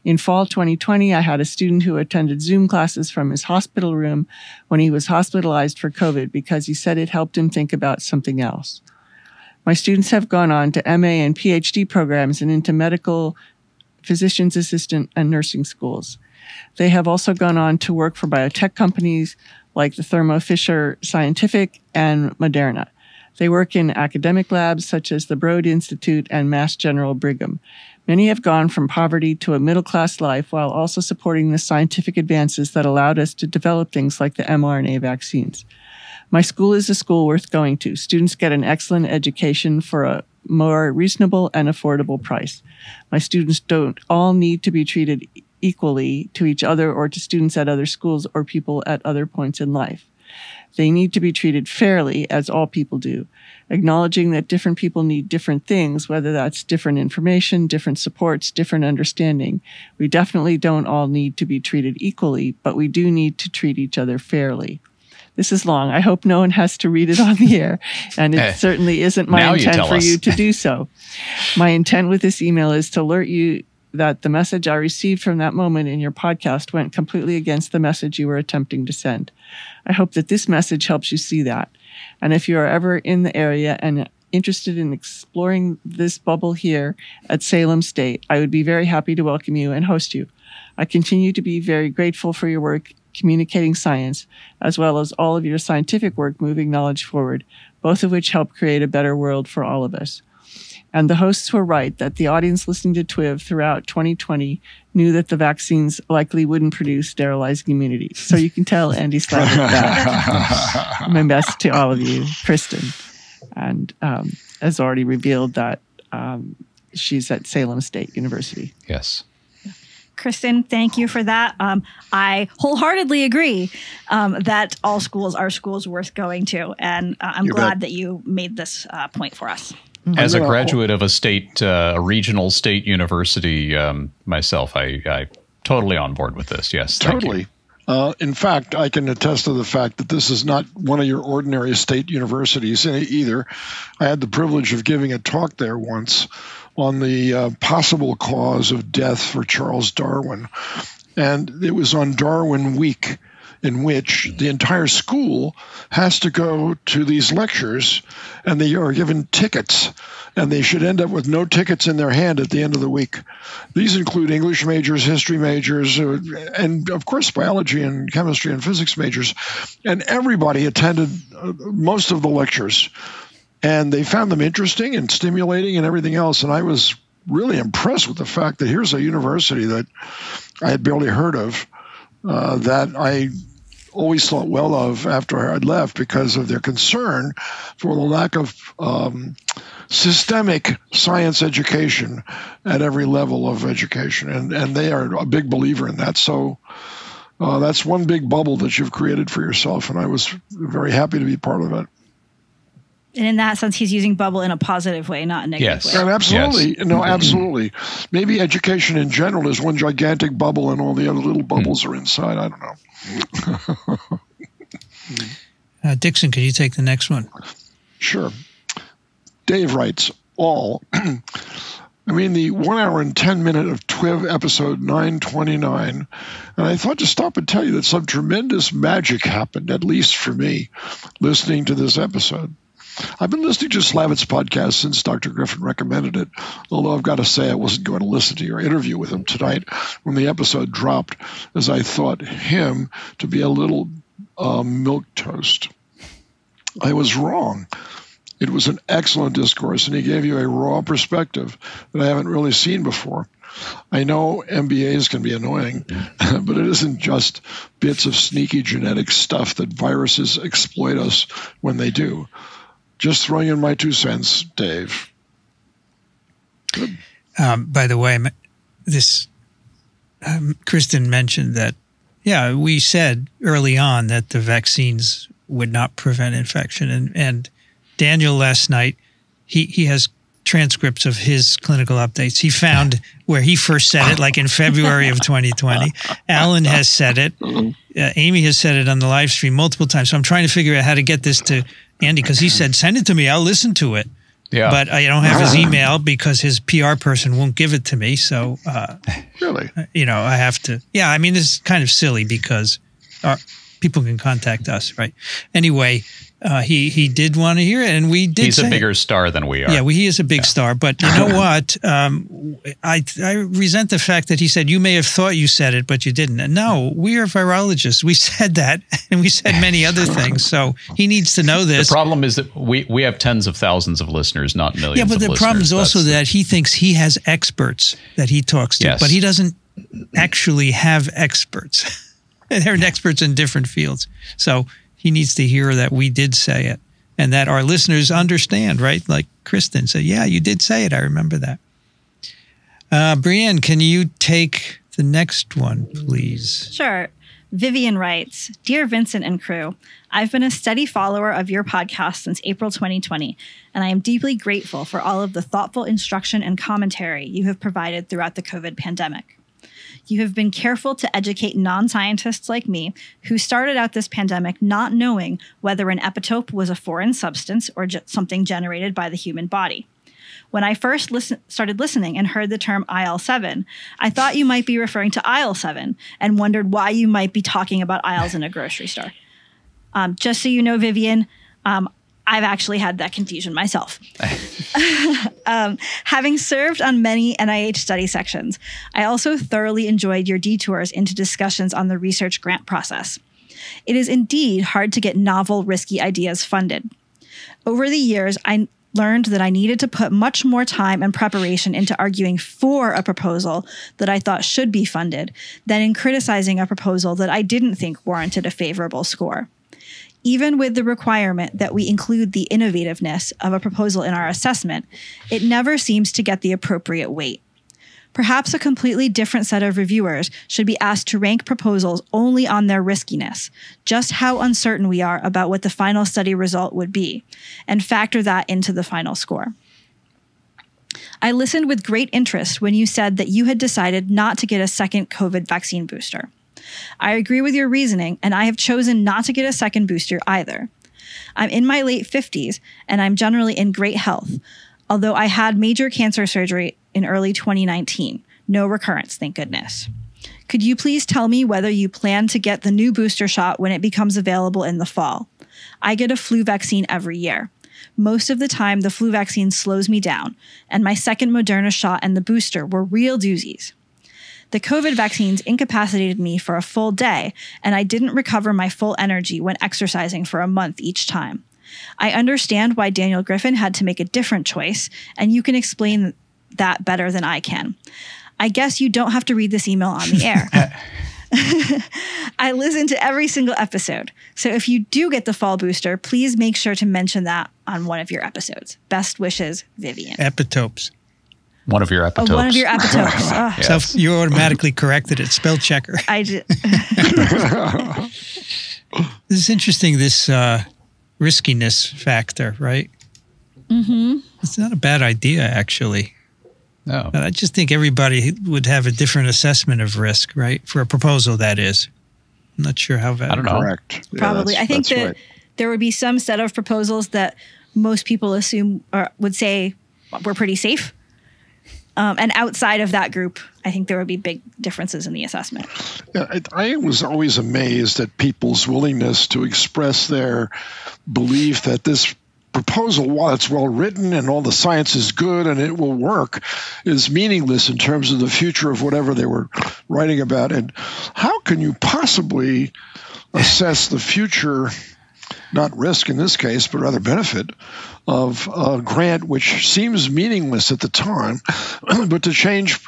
In fall 2020, I had a student who attended Zoom classes from his hospital room when he was hospitalized for COVID because he said it helped him think about something else. My students have gone on to MA and PhD programs and into medical, physician's assistant, and nursing schools. They have also gone on to work for biotech companies like the Thermo Fisher Scientific and Moderna. They work in academic labs such as the Broad Institute and Mass General Brigham. Many have gone from poverty to a middle-class life while also supporting the scientific advances that allowed us to develop things like the mRNA vaccines. My school is a school worth going to. Students get an excellent education for a more reasonable and affordable price. My students don't all need to be treated equally to each other or to students at other schools or people at other points in life. They need to be treated fairly, as all people do, acknowledging that different people need different things, whether that's different information, different supports, different understanding. We definitely don't all need to be treated equally, but we do need to treat each other fairly. This is long. I hope no one has to read it on the air, and it certainly isn't my intent for you to do so. My intent with this email is to alert you that the message I received from that moment in your podcast went completely against the message you were attempting to send. I hope that this message helps you see that. And if you are ever in the area and interested in exploring this bubble here at Salem State, I would be very happy to welcome you and host you. I continue to be very grateful for your work communicating science, as well as all of your scientific work moving knowledge forward, both of which help create a better world for all of us. And the hosts were right that the audience listening to TWIV throughout 2020 knew that the vaccines likely wouldn't produce sterilized immunity. So you can tell Andy's laughing at that. My best to all of you, Kristen. And has already revealed that she's at Salem State University. Yes. Kristen, thank you for that. I wholeheartedly agree that all schools are schools worth going to. And I'm glad that you made this point for us. As a graduate of a state, a regional state university myself, I'm totally on board with this. Yes, totally. Thank you. In fact, I can attest to the fact that this is not one of your ordinary state universities either. I had the privilege of giving a talk there once on the possible cause of death for Charles Darwin. And it was on Darwin Week, in which the entire school has to go to these lectures, and they are given tickets, and they should end up with no tickets in their hand at the end of the week. These include English majors, history majors, and of course biology and chemistry and physics majors, and everybody attended most of the lectures, and they found them interesting and stimulating and everything else, and I was really impressed with the fact that here's a university that I had barely heard of, that I always thought well of after I'd left because of their concern for the lack of systemic science education at every level of education. And they are a big believer in that. So that's one big bubble that you've created for yourself. And I was very happy to be part of it. And in that sense, he's using bubble in a positive way, not a negative way. And absolutely. Yes. No, absolutely. Maybe education in general is one gigantic bubble and all the other little bubbles are inside. I don't know. Dixon, could you take the next one? Sure. Dave writes, I mean, the 1 hour and 10 minute of TWIV episode 929, and I thought to stop and tell you that some tremendous magic happened, at least for me, listening to this episode. I've been listening to Slavitt's podcast since Dr. Griffin recommended it, although I've got to say I wasn't going to listen to your interview with him tonight when the episode dropped, as I thought him to be a little milquetoast. I was wrong. It was an excellent discourse, and he gave you a raw perspective that I haven't really seen before. I know MBAs can be annoying, but it isn't just bits of sneaky genetic stuff that viruses exploit us when they do. Just throwing in my 2 cents, Dave. Good. By the way, this Kristen mentioned that, yeah, we said early on that the vaccines would not prevent infection. And Daniel last night, he has transcripts of his clinical updates. He found where he first said it, like in February of 2020. Alan has said it. Amy has said it on the live stream multiple times. So I'm trying to figure out how to get this to Andy, because he said, send it to me. I'll listen to it. Yeah. But I don't have his email because his PR person won't give it to me. So, really, you know, I have to. Yeah, I mean, this is kind of silly because people can contact us, right? Anyway, He did want to hear it, and we did. He's a bigger star than we are. Yeah, he is a big star. But you know what? I resent the fact that he said, you may have thought you said it, but you didn't. And no, we are virologists. We said that, and we said many other things. So he needs to know this. The problem is that we have tens of thousands of listeners, not millions of listeners. Yeah, but the problem is also that he thinks he has experts that he talks to, but he doesn't actually have experts. They're experts in different fields. So he needs to hear that we did say it and that our listeners understand, right? Like Kristen said, yeah, you did say it. I remember that. Brienne, can you take the next one, please? Sure. Vivian writes, Dear Vincent and crew, I've been a steady follower of your podcast since April 2020, and I am deeply grateful for all of the thoughtful instruction and commentary you have provided throughout the COVID pandemic. You have been careful to educate non-scientists like me who started out this pandemic not knowing whether an epitope was a foreign substance or something generated by the human body. When I first started listening and heard the term IL-7, I thought you might be referring to IL-7 and wondered why you might be talking about aisles in a grocery store. Just so you know, Vivian, I've actually had that confusion myself. Having served on many NIH study sections, I also thoroughly enjoyed your detours into discussions on the research grant process. It is indeed hard to get novel, risky ideas funded. Over the years, I learned that I needed to put much more time and preparation into arguing for a proposal that I thought should be funded than in criticizing a proposal that I didn't think warranted a favorable score. Even with the requirement that we include the innovativeness of a proposal in our assessment, it never seems to get the appropriate weight. Perhaps a completely different set of reviewers should be asked to rank proposals only on their riskiness, just how uncertain we are about what the final study result would be, and factor that into the final score. I listened with great interest when you said that you had decided not to get a second COVID vaccine booster. I agree with your reasoning, and I have chosen not to get a second booster either. I'm in my late 50s, and I'm generally in great health, although I had major cancer surgery in early 2019. No recurrence, thank goodness. Could you please tell me whether you plan to get the new booster shot when it becomes available in the fall? I get a flu vaccine every year. Most of the time, the flu vaccine slows me down, and my second Moderna shot and the booster were real doozies. The COVID vaccines incapacitated me for a full day, and I didn't recover my full energy when exercising for a month each time. I understand why Daniel Griffin had to make a different choice, and you can explain that better than I can. I guess you don't have to read this email on the air. I listen to every single episode, so if you do get the fall booster, please make sure to mention that on one of your episodes. Best wishes, Vivian. Epitopes. One of your epitopes. Oh, one of your epitopes. Oh. Yes. So you automatically corrected it. Spell checker. I did. This is interesting, this riskiness factor, right? Mm-hmm. It's not a bad idea, actually. No. But I just think everybody would have a different assessment of risk, right? For a proposal, that is. I'm not sure how valid. I don't know. Correct. Probably. Yeah, I think that right. There would be some set of proposals that most people assume or would say were pretty safe. And outside of that group, I think there would be big differences in the assessment. Yeah, I was always amazed at people's willingness to express their belief that this proposal, while it's well written and all the science is good and it will work, is meaningless in terms of the future of whatever they were writing about. And how can you possibly assess the future, not risk in this case, but rather benefit of a grant which seems meaningless at the time, but to change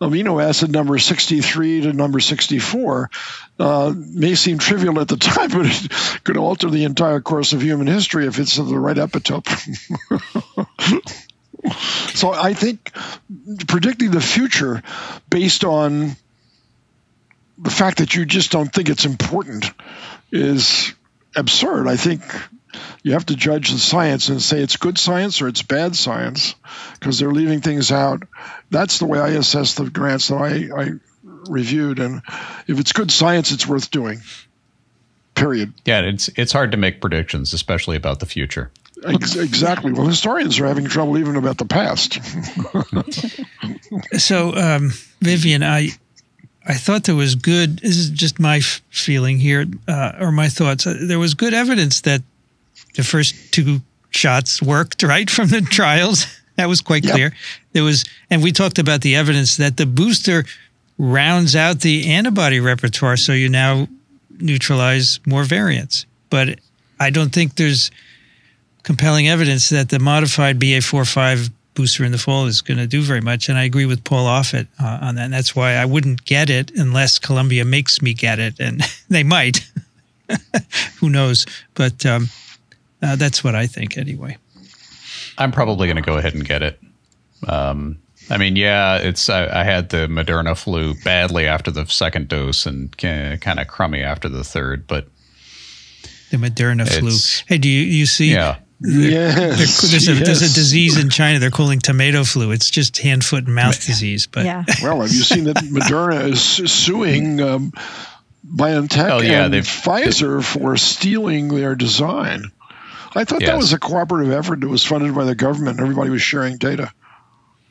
amino acid number 63 to number 64 may seem trivial at the time, but it could alter the entire course of human history if it's of the right epitope. So I think predicting the future based on the fact that you just don't think it's important is absurd. I think you have to judge the science and say it's good science or it's bad science because they're leaving things out. That's the way I assess the grants that I reviewed. And if it's good science, it's worth doing, period. Yeah, it's hard to make predictions, especially about the future. Exactly. Well, historians are having trouble even about the past. So, Vivian, I thought there was good, this is just my feeling here, or my thoughts, there was good evidence that the first two shots worked, right, from the trials. That was quite clear. Yep. There was, and we talked about the evidence that the booster rounds out the antibody repertoire, so you now neutralize more variants. But I don't think there's compelling evidence that the modified BA.4/5 booster in the fall is going to do very much. And I agree with Paul Offit on that. And that's why I wouldn't get it unless Columbia makes me get it. And they might. Who knows? But that's what I think anyway. I'm probably going to go ahead and get it. I mean, yeah, it's I had the Moderna flu badly after the second dose and kind of crummy after the third. But the Moderna flu. Hey, do you see? Yeah. There's a disease in China they're calling tomato flu. It's just hand, foot, and mouth disease. But yeah. Well, have you seen that Moderna is suing BioNTech and Pfizer for stealing their design? I thought that was a cooperative effort that was funded by the government. Everybody was sharing data.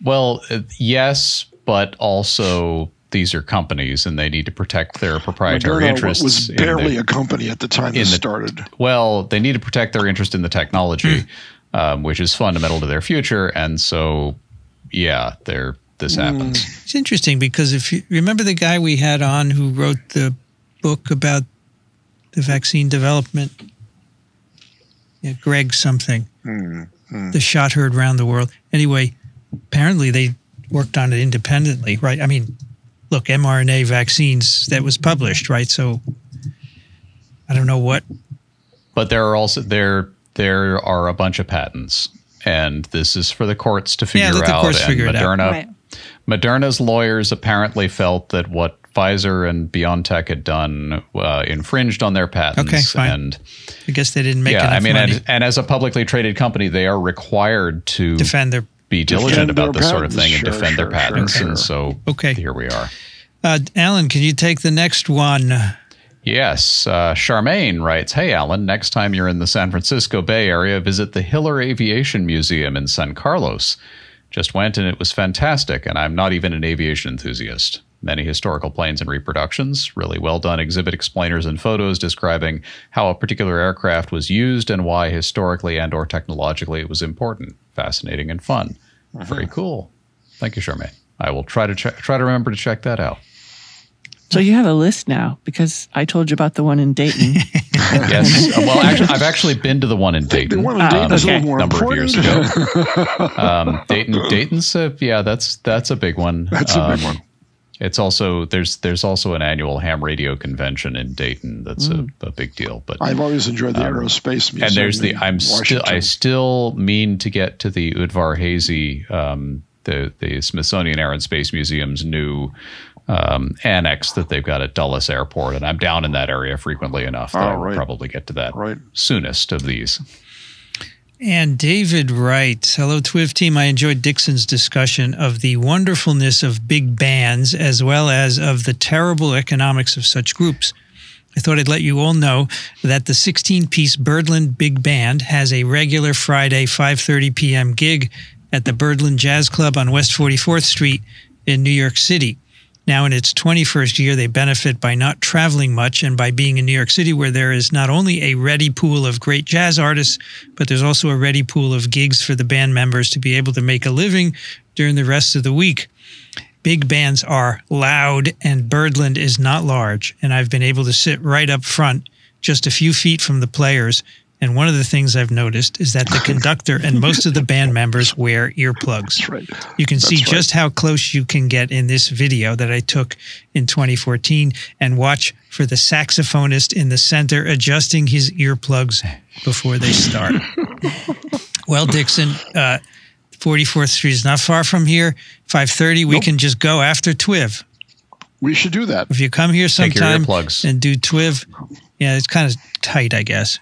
Well, yes, but also these are companies and they need to protect their proprietary interests. Moderna was barely a company at the time it started. Well, they need to protect their interest in the technology, which is fundamental to their future. And so, yeah, this happens. It's interesting because if you remember the guy we had on who wrote the book about the vaccine development, yeah, Greg something. The shot heard around the world. Anyway, apparently they worked on it independently, right? I mean, look, mRNA vaccines, that was published, right? So I don't know what. But there are also there are a bunch of patents, and this is for the courts to figure out. The courts figure it out. Right. Moderna's lawyers apparently felt that what Pfizer and BioNTech had done infringed on their patents. Okay, fine. And I guess they didn't make enough money. And as a publicly traded company, they are required to be diligent about this sort of thing and defend their patents. And so here we are. Alan, can you take the next one? Yes. Charmaine writes, "Hey, Alan, next time you're in the San Francisco Bay Area, visit the Hiller Aviation Museum in San Carlos. Just went and it was fantastic, and I'm not even an aviation enthusiast. Many historical planes and reproductions, really well-done exhibit explainers and photos describing how a particular aircraft was used and why historically and or technologically it was important. Fascinating and fun." Very cool. Thank you, Charmaine. I will try to remember to check that out. So you have a list now because I told you about the one in Dayton. Yes. Well, actually, I've actually been to the one in Dayton. The one in Dayton is a little more important. Number of years ago. Dayton's yeah, that's a big one. That's a big one. It's also there's also an annual ham radio convention in Dayton that's a big deal. But I've always enjoyed the aerospace museum. And there's the I still mean to get to the Udvar-Hazy, the Smithsonian Air and Space Museum's new annex that they've got at Dulles Airport, and I'm down in that area frequently enough that I'll probably get to that soonest of these. And David writes, "Hello, TWIV team. I enjoyed Dixon's discussion of the wonderfulness of big bands as well as of the terrible economics of such groups. I thought I'd let you all know that the 16-piece Birdland Big Band has a regular Friday 5:30 p.m. gig at the Birdland Jazz Club on West 44th Street in New York City. Now in its 21st year, they benefit by not traveling much and by being in New York City, where there is not only a ready pool of great jazz artists, but there's also a ready pool of gigs for the band members to be able to make a living during the rest of the week. Big bands are loud and Birdland is not large, and I've been able to sit right up front, just a few feet from the players, and one of the things I've noticed is that the conductor and most of the band members wear earplugs." That's right. You can see just how close you can get in this video that I took in 2014, and watch for the saxophonist in the center adjusting his earplugs before they start. Well, Dixon, 44th Street is not far from here. 5:30, we can just go after TWIV. We should do that. If you come here sometime and do TWIV, yeah, it's kind of tight, I guess.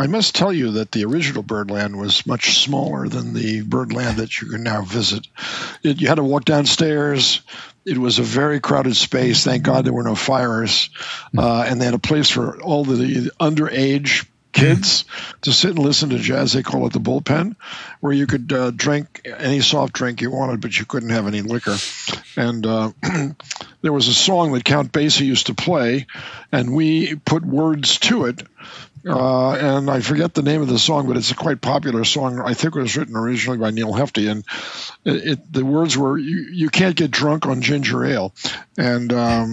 I must tell you that the original Birdland was much smaller than the Birdland that you can now visit. You had to walk downstairs. It was a very crowded space. Thank God there were no fires. And they had a place for all the underage kids to sit and listen to jazz. They call it the bullpen, where you could drink any soft drink you wanted, but you couldn't have any liquor. And there was a song that Count Basie used to play, and we put words to it And I forget the name of the song, but it's a quite popular song. I think it was written originally by Neil Hefti, and the words were, you can't get drunk on ginger ale. And a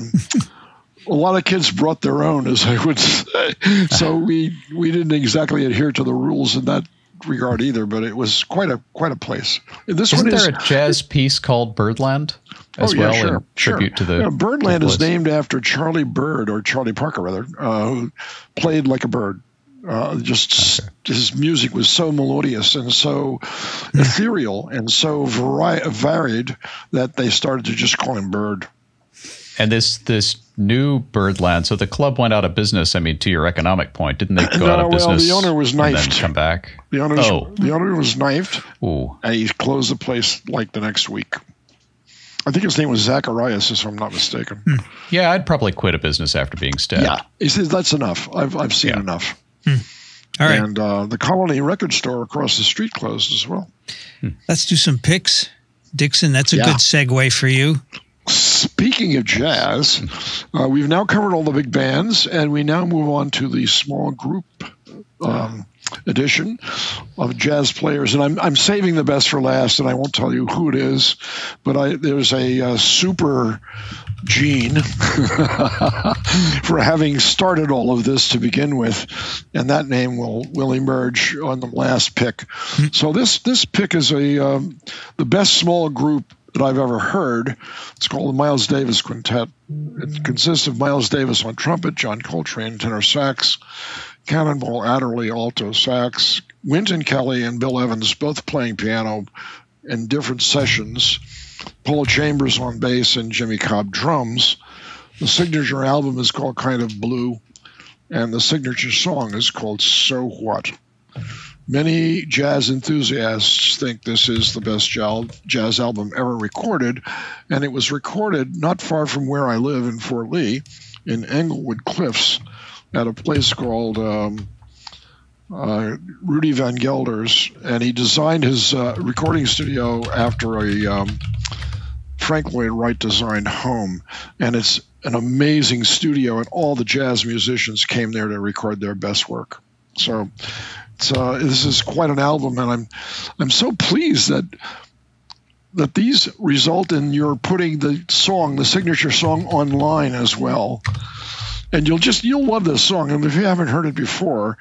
lot of kids brought their own, as I would say. So we didn't exactly adhere to the rules in that regard either, but it was quite a place. Isn't there a jazz piece called Birdland as tribute to the Birdland is named after Charlie Bird, or Charlie Parker rather, who played like a bird. His music was so melodious and so ethereal and so varied that they started to just call him Bird. And this new Birdland, so the club went out of business. I mean, to your economic point, didn't they go out of business? Well, the owner was knifed. And then come back. The owner was knifed. Ooh. And he closed the place like the next week. I think his name was Zacharias, if I'm not mistaken. Hmm. Yeah, I'd probably quit a business after being stabbed. Yeah, he says that's enough. I've seen enough. Hmm. All right. And the Colony record store across the street closed as well. Hmm. Let's do some picks, Dixon. That's a good segue for you. Speaking of jazz, we've now covered all the big bands, and we now move on to the small group edition of jazz players. And I'm saving the best for last, and I won't tell you who it is, but there's a super gene for having started all of this to begin with, and that name will emerge on the last pick. So this pick is the best small group that I've ever heard. It's called the Miles Davis Quintet. It consists of Miles Davis on trumpet, John Coltrane tenor sax, Cannonball Adderley alto sax, Wynton Kelly and Bill Evans both playing piano in different sessions, Paul Chambers on bass, and Jimmy Cobb drums. The signature album is called Kind of Blue, and the signature song is called So What. Many jazz enthusiasts think this is the best jazz album ever recorded, and it was recorded not far from where I live in Fort Lee, in Englewood Cliffs, at a place called Rudy Van Gelder's, and he designed his recording studio after a Frank Lloyd Wright designed home, and it's an amazing studio, and all the jazz musicians came there to record their best work. So this is quite an album, and I'm so pleased that these result in your putting the signature song, online as well. And you'll love this song, and if you haven't heard it before,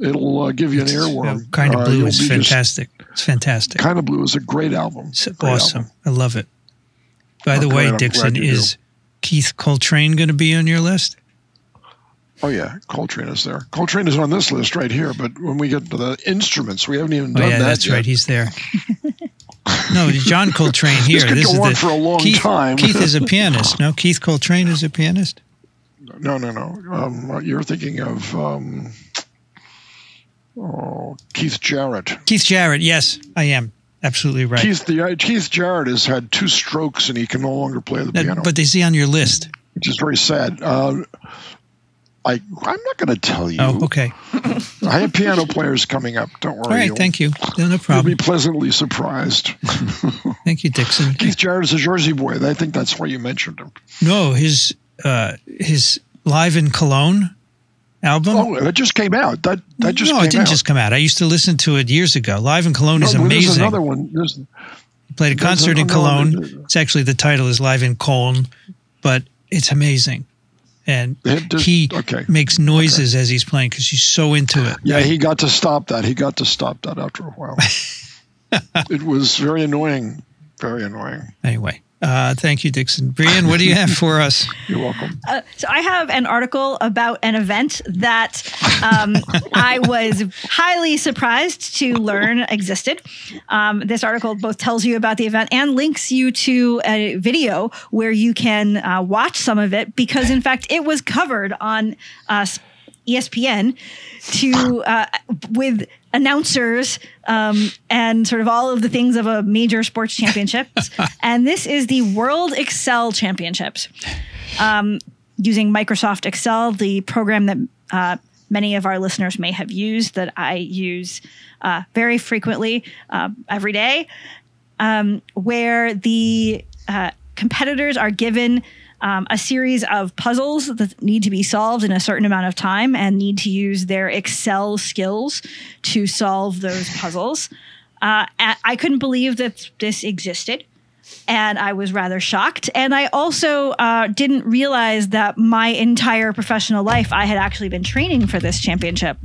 it'll give you an earworm. Kind of Blue is fantastic. It's fantastic. Kind of Blue is a great album. It's awesome. I love it. By the way, Dixon, is Keith Coltrane going to be on your list? Oh, yeah. Coltrane is there. Coltrane is on this list right here, but when we get to the instruments, we haven't even done that yet. Oh, yeah, that's right. He's there. No, John Coltrane here. This could go on for a long time. Keith is a pianist. No, Keith Coltrane is a pianist? No. You're thinking of Keith Jarrett. Keith Jarrett, yes, I am. Absolutely right. Keith Jarrett has had two strokes, and he can no longer play the piano. But is he on your list? Which is very sad. I'm not going to tell you. Oh, okay. I have piano players coming up. Don't worry. All right, thank you. No problem. You'll be pleasantly surprised. Thank you, Dixon. Keith Jarrett is a Jersey boy. I think that's why you mentioned him. No, his Live in Cologne album. Oh, that just came out. No, it didn't just come out. I used to listen to it years ago. Live in Cologne is amazing. There's another one. He played a concert in Cologne. It's actually, the title is Live in Cologne, but it's amazing. And he makes noises as he's playing because he's so into it. Yeah, he got to stop that. He got to stop that after a while. It was very annoying. Very annoying. Anyway, thank you, Dixon. Brian, what do you have for us? You're welcome. So I have an article about an event that I was highly surprised to learn existed. This article both tells you about the event and links you to a video where you can watch some of it, because in fact it was covered on ESPN with announcers and sort of all of the things of a major sports championship. And this is the World Excel Championships, using Microsoft Excel, the program that many of our listeners may have used, that I use very frequently every day, where the competitors are given a series of puzzles that need to be solved in a certain amount of time and need to use their Excel skills to solve those puzzles. I couldn't believe that this existed, and I was rather shocked. And I also didn't realize that my entire professional life, I had actually been training for this championship.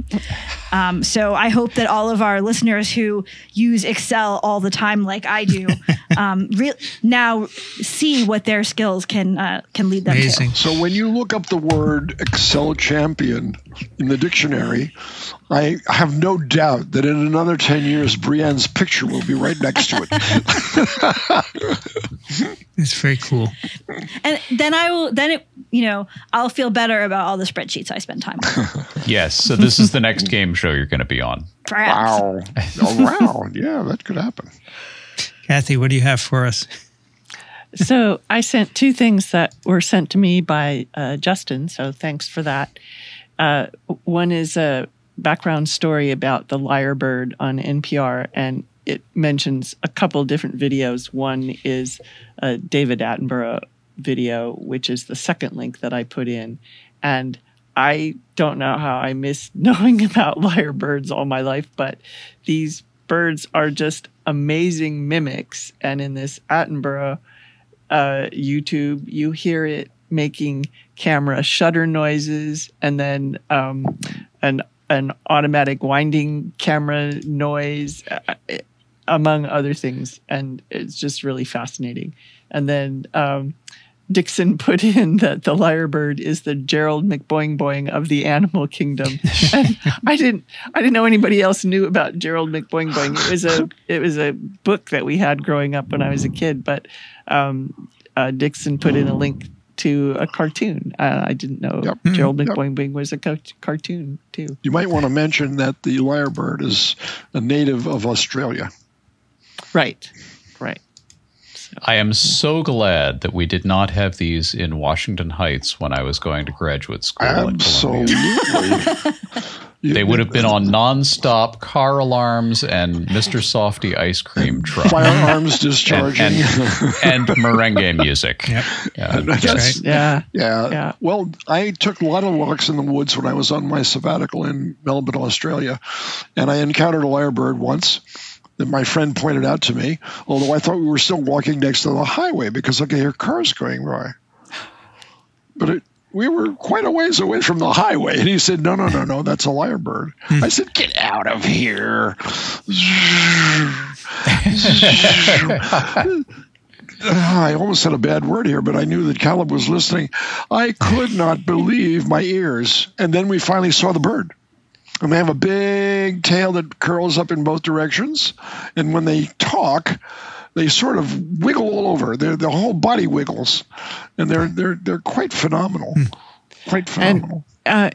So I hope that all of our listeners who use Excel all the time, like I do, now see what their skills can lead them to. So when you look up the word Excel champion in the dictionary, I have no doubt that in another 10 years, Brienne's picture will be right next to it. It's very cool. And then I will, I'll feel better about all the spreadsheets I spend time on. Yes. So this is the next game show you're going to be on. Perhaps. Wow. Oh, wow. Yeah, that could happen. Kathy, what do you have for us? So I sent two things that were sent to me by Justin. So thanks for that. One is a background story about the lyrebird on NPR, and it mentions a couple different videos. One is a David Attenborough video, which is the second link that I put in. And I don't know how I missed knowing about lyrebirds all my life, but these birds are just amazing mimics. And in this Attenborough YouTube, you hear it making camera shutter noises, and then an automatic winding camera noise, among other things. And it's just really fascinating. And then Dixon put in that the lyrebird is the Gerald McBoing Boing of the animal kingdom. And I didn't know anybody else knew about Gerald McBoing Boing. It was a book that we had growing up when I was a kid, but Dixon put in a link to a cartoon. I didn't know Gerald McBoing Boing was a cartoon too. You might want to mention that the lyrebird is a native of Australia. Right, right. So, I am so glad that we did not have these in Washington Heights when I was going to graduate school. Absolutely. They would have been on nonstop car alarms and Mr. Softy ice cream truck. Firearms discharging. And merengue music. Yep. Yeah. That's right. Yeah. Well, I took a lot of walks in the woods when I was on my sabbatical in Melbourne, Australia, and I encountered a lyrebird once that my friend pointed out to me, although I thought we were still walking next to the highway because I could hear cars going by. But we were quite a ways away from the highway. And he said, no, that's a lyrebird. I said, get out of here. I almost said a bad word here, but I knew that Caleb was listening. I could not believe my ears. And then we finally saw the bird. And they have a big tail that curls up in both directions. And when they talk, they sort of wiggle all over. The whole body wiggles, and they're quite phenomenal, quite phenomenal. And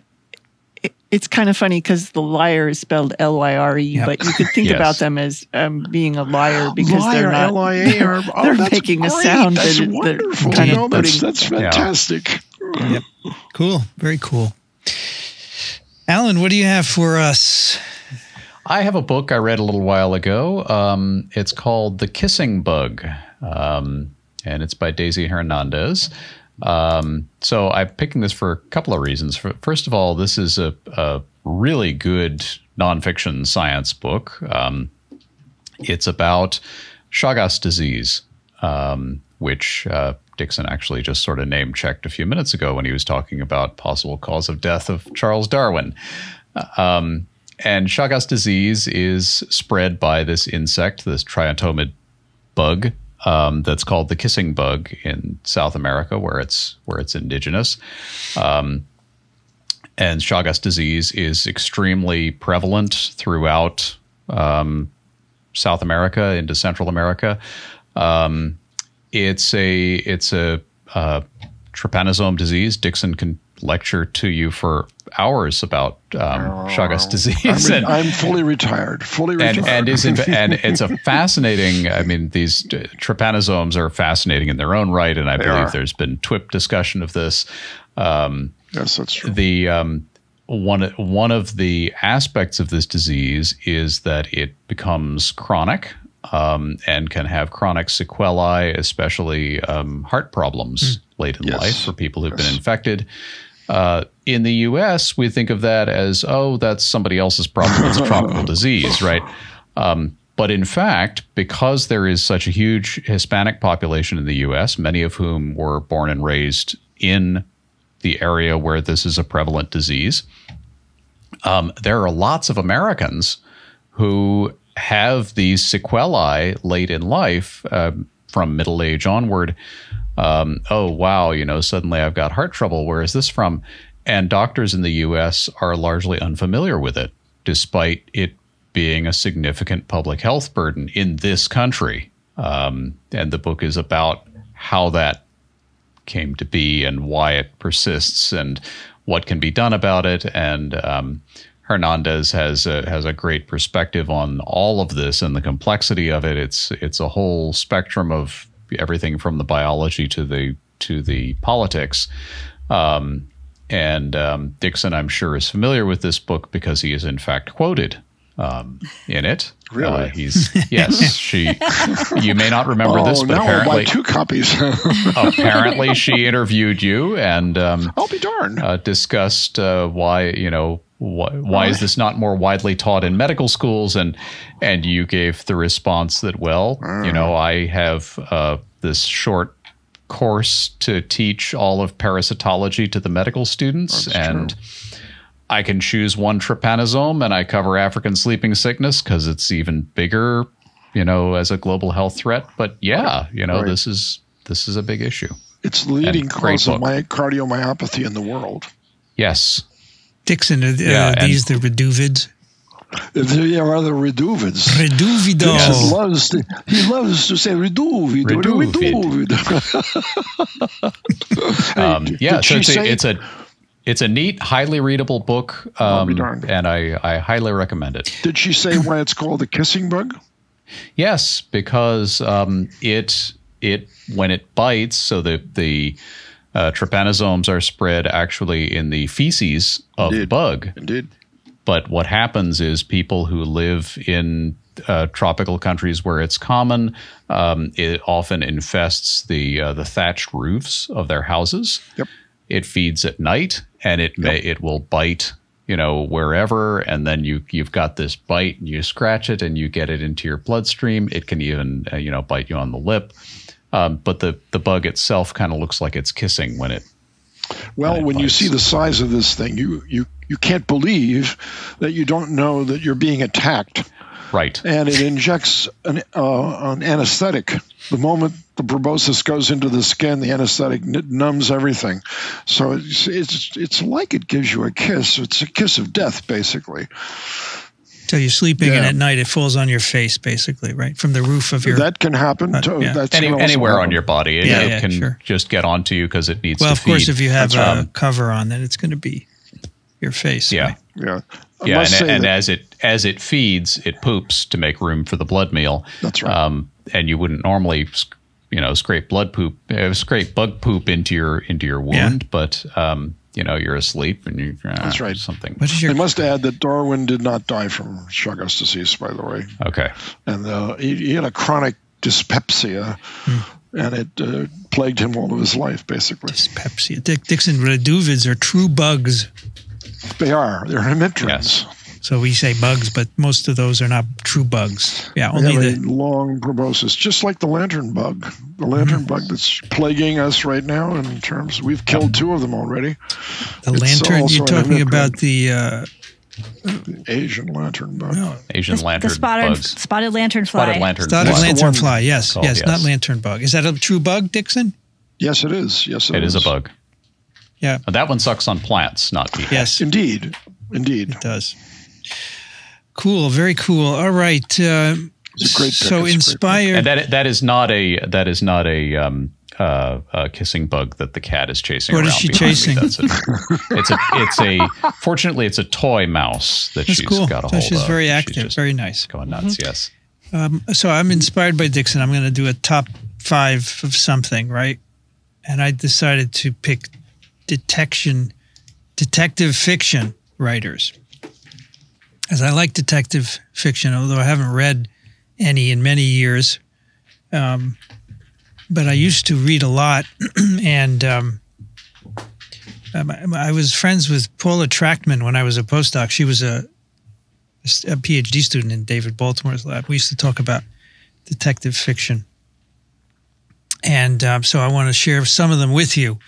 it's kind of funny because the lyre is spelled L-Y-R-E, but you could think about them as being a liar because they're not. L-I-A-R. They're making a sound. That's wonderful. That's fantastic. Yeah. Yep. Cool. Very cool. Alan, what do you have for us? I have a book I read a little while ago. It's called The Kissing Bug, and it's by Daisy Hernandez. So I'm picking this for a couple of reasons. First of all, this is a really good nonfiction science book. It's about Chagas disease, which Dixon actually just sort of name-checked a few minutes ago when he was talking about possible cause of death of Charles Darwin. And Chagas disease is spread by this insect, this triantomid bug that's called the kissing bug in South America, where it's indigenous. And Chagas disease is extremely prevalent throughout South America into Central America. It's a trypanosome disease. Dixon can lecture to you for hours about Chagas disease. I'm fully retired. And it's a fascinating, I mean, these trypanosomes are fascinating in their own right, and I believe there's been TWIP discussion of this. Yes, that's true. The one of the aspects of this disease is that it becomes chronic, and can have chronic sequelae, especially heart problems late in life for people who've been infected. In the U.S., we think of that as, oh, that's somebody else's problem. It's a tropical disease, right? But in fact, because there is such a huge Hispanic population in the U.S., many of whom were born and raised in the area where this is a prevalent disease, there are lots of Americans who have these sequelae late in life from middle age onward. Oh, wow, you know, suddenly I've got heart trouble. Where is this from? And doctors in the U.S. are largely unfamiliar with it, despite it being a significant public health burden in this country. And the book is about how that came to be and why it persists and what can be done about it. And Hernandez has a great perspective on all of this and the complexity of it. It's a whole spectrum of everything from the biology to the politics. And Dixon, I'm sure, is familiar with this book because he is in fact quoted in it. Really? Yes. You may not remember this, but apparently two copies. Apparently, she interviewed you and I'll be darned. Discussed why, you know, why is this not more widely taught in medical schools? And you gave the response that, well, you know, I have this short course to teach all of parasitology to the medical students, and I can choose one trypanosome, and I cover African sleeping sickness because it's even bigger, you know, as a global health threat. But yeah, you know, this is a big issue. It's the leading cause of cardiomyopathy in the world. Yes. Dixon, are these the Reduvids? They are the Reduvids. Reduvido. Yes. He loves to say Reduvid. Reduvid. Yeah, so it's a neat, highly readable book, and I highly recommend it. Did she say why it's called the kissing bug? Yes, because it when it bites, so the trypanosomes are spread actually in the feces of the bug. Indeed. But what happens is people who live in tropical countries where it's common, it often infests the thatched roofs of their houses. Yep. It feeds at night, and it will bite, you know, wherever, and then you've got this bite, and you scratch it, and you get it into your bloodstream. It can even you know, bite you on the lip. But the bug itself kind of looks like it's kissing when it. Well, when you see the size of this thing, you can't believe that you don't know that you're being attacked. Right. And it injects an anesthetic. The moment the proboscis goes into the skin, the anesthetic numbs everything. So it's like it gives you a kiss. It's a kiss of death, basically. So you're sleeping, and at night it falls on your face, basically, right? From the roof of your... That can happen. Anywhere on your body. It can just get onto you because it needs to feed. Well, of course, if you have a cover on, then it's going to be your face. Yeah. Right? Yeah. And as it feeds, it poops to make room for the blood meal. That's right. And you wouldn't normally, you know, scrape bug poop into your wound, but... You know, you're asleep and you that's right. Something. I must add that Darwin did not die from Chagas disease, by the way. Okay. And he had a chronic dyspepsia, and it plagued him all of his life, basically. Dyspepsia. Dixon, Reduvids are true bugs. They are. They're hemitrians. Yes. So we say bugs, but most of those are not true bugs. Yeah, only the long proboscis, just like the lantern bug. The lantern bug that's plaguing us right now, in terms we've killed two of them already. The lantern, you're talking about the Asian lantern bug. No. Spotted lantern fly. Spotted lantern fly. Yes, called, yes, not lantern bug. Is that a true bug, Dixon? Yes, it is. Yes, it is a bug. Yeah, but that one sucks on plants, not people. Yes, indeed, indeed, it does. Cool, very cool. All right. It's a great pick. So inspired, and that is not a a kissing bug that the cat is chasing. What is she chasing? That's it's a fortunately it's a toy mouse that she's got a hold of. She's very active, very nice, going nuts. Yes. So I'm inspired by Dixon. I'm going to do a top 5 of something, right? And I decided to pick detective fiction writers, as I like detective fiction, although I haven't read any in many years. But I used to read a lot, and I was friends with Paula Trachtman when I was a postdoc. She was a PhD student in David Baltimore's lab. We used to talk about detective fiction. And so I want to share some of them with you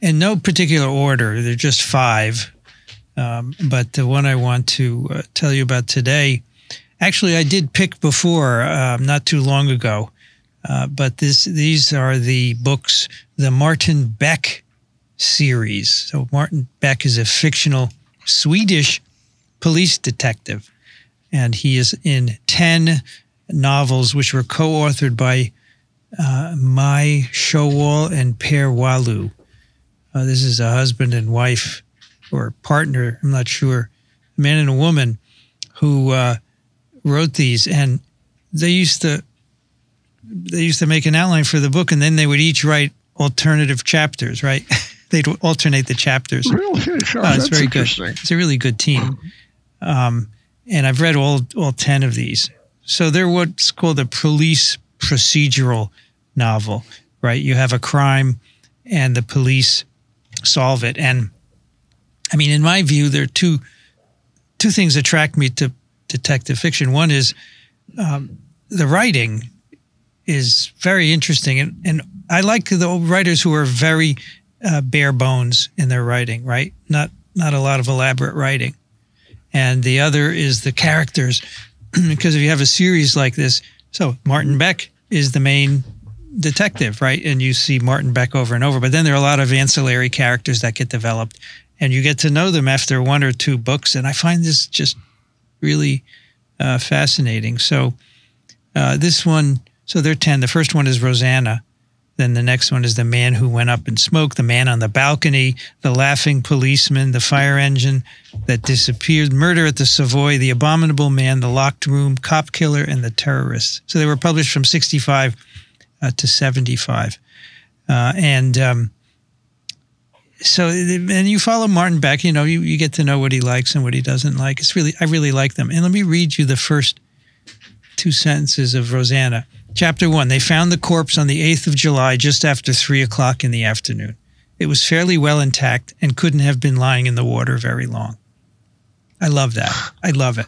in no particular order. They're just five. But the one I want to tell you about today, actually I did pick before, not too long ago. But these are the books, the Martin Beck series. So Martin Beck is a fictional Swedish police detective, and he is in 10 novels, which were co-authored by Maj Sjöwall and Per Wahlöö. This is a husband and wife, or partner, I'm not sure, a man and a woman who wrote these, and they used to make an outline for the book, and then they would each write alternative chapters, right? They'd alternate the chapters. Really? Sure. It's very good. It's a really good team. And I've read all 10 of these. So they're what's called a police procedural novel, right? You have a crime and the police solve it. And I mean, in my view, there are two things that attract me to detective fiction. One is the writing is very interesting. And I like the writers who are very bare bones in their writing, right? Not a lot of elaborate writing. And the other is the characters, because if you have a series like this, so Martin Beck is the main detective, right? And you see Martin Beck over and over, but then there are a lot of ancillary characters that get developed, and you get to know them after one or two books. And I find this just really fascinating. So this one, so there are 10. The first one is Rosanna. Then the next one is The Man Who Went Up in Smoke, The Man on the Balcony, The Laughing Policeman, The Fire Engine That Disappeared, Murder at the Savoy, The Abominable Man, The Locked Room, Cop Killer, and The Terrorist. So they were published from 65 to 75. And you follow Martin Beck, you know, you get to know what he likes and what he doesn't like. I really like them. And let me read you the first two sentences of Rosanna. Chapter 1, they found the corpse on the 8th of July, just after 3 o'clock in the afternoon. It was fairly well intact and couldn't have been lying in the water very long. I love that. I love it.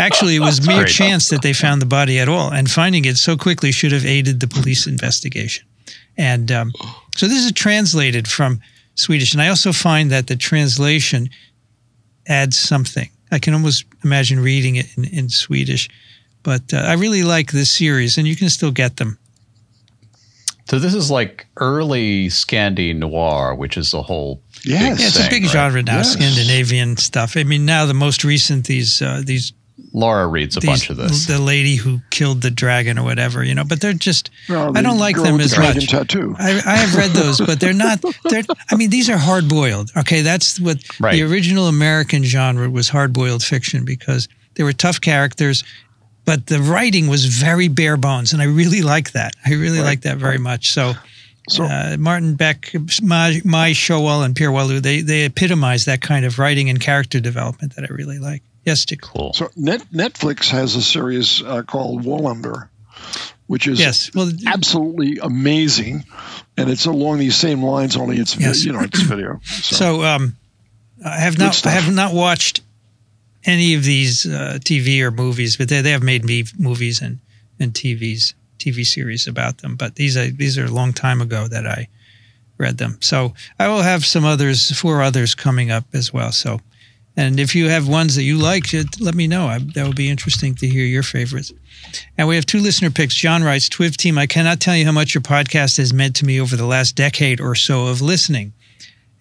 Actually, it was mere chance that they found the body at all, and finding it so quickly should have aided the police investigation. And so this is translated from Swedish, and I also find that the translation adds something. I can almost imagine reading it in Swedish. But I really like this series, and you can still get them. So this is like early Scandi noir, which is a whole big thing, it's a big genre now, Scandinavian stuff. I mean, now the most recent, these Laura reads a bunch of this. The Lady Who Killed the Dragon or whatever, you know. But they're just I don't like them as much. Tattoo. I have read those, but they're not. I mean, these are hard boiled. Okay, that's what the original American genre was, hard boiled fiction, because they were tough characters. But the writing was very bare bones, and I really like that. I really like that very much. So, Martin Beck, Maj Sjöwall, and Per Wahlöö, they epitomize that kind of writing and character development that I really like. Yes, Dick. Cool. So Netflix has a series called Wallander, which is absolutely amazing, and it's along these same lines, only it's you know, it's video. So, I have not watched any of these TV or movies, but they have made me movies and TV series about them. But these are a long time ago that I read them. So I will have some others, 4 others coming up as well. So, and if you have ones that you like, let me know. That would be interesting to hear your favorites. And we have 2 listener picks. John writes, TWIV team, I cannot tell you how much your podcast has meant to me over the last decade or so of listening.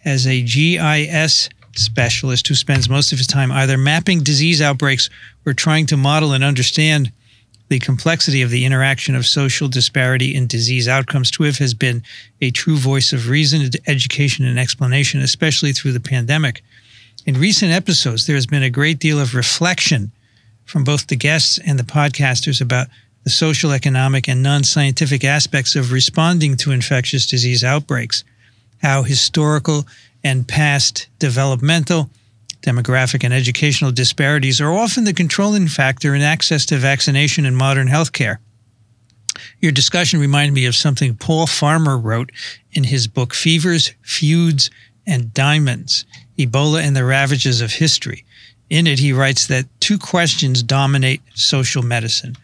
As a GIS specialist who spends most of his time either mapping disease outbreaks or trying to model and understand the complexity of the interaction of social disparity in disease outcomes, TWIV has been a true voice of reason, education, and explanation, especially through the pandemic. In recent episodes, there has been a great deal of reflection from both the guests and the podcasters about the social, economic, and non-scientific aspects of responding to infectious disease outbreaks, how historical and past developmental Demographic and educational disparities are often the controlling factor in access to vaccination in modern healthcare. Your discussion reminded me of something Paul Farmer wrote in his book, Fevers, Feuds, and Diamonds, Ebola and the Ravages of History. In it, he writes that two questions dominate social medicine.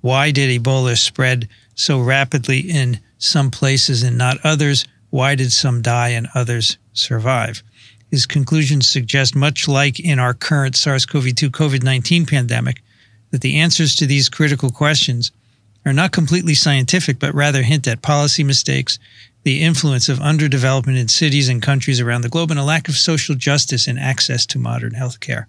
Why did Ebola spread so rapidly in some places and not others? Why did some die and others survive? His conclusions suggest, much like in our current SARS-CoV-2 COVID-19 pandemic, that the answers to these critical questions are not completely scientific, but rather hint at policy mistakes, the influence of underdevelopment in cities and countries around the globe, and a lack of social justice and access to modern healthcare.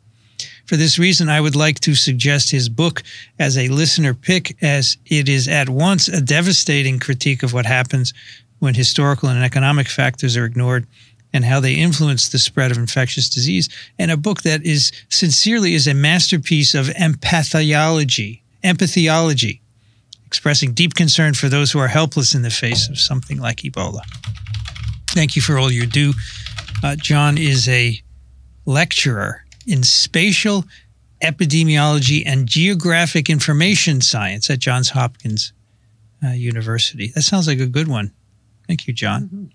For this reason, I would like to suggest his book as a listener pick, as it is at once a devastating critique of what happens when historical and economic factors are ignored and how they influence the spread of infectious disease, and a book that is sincerely a masterpiece of empathyology, expressing deep concern for those who are helpless in the face of something like Ebola. Thank you for all you do. John is a lecturer in spatial epidemiology and geographic information science at Johns Hopkins University. That sounds like a good one. Thank you, John. Mm-hmm.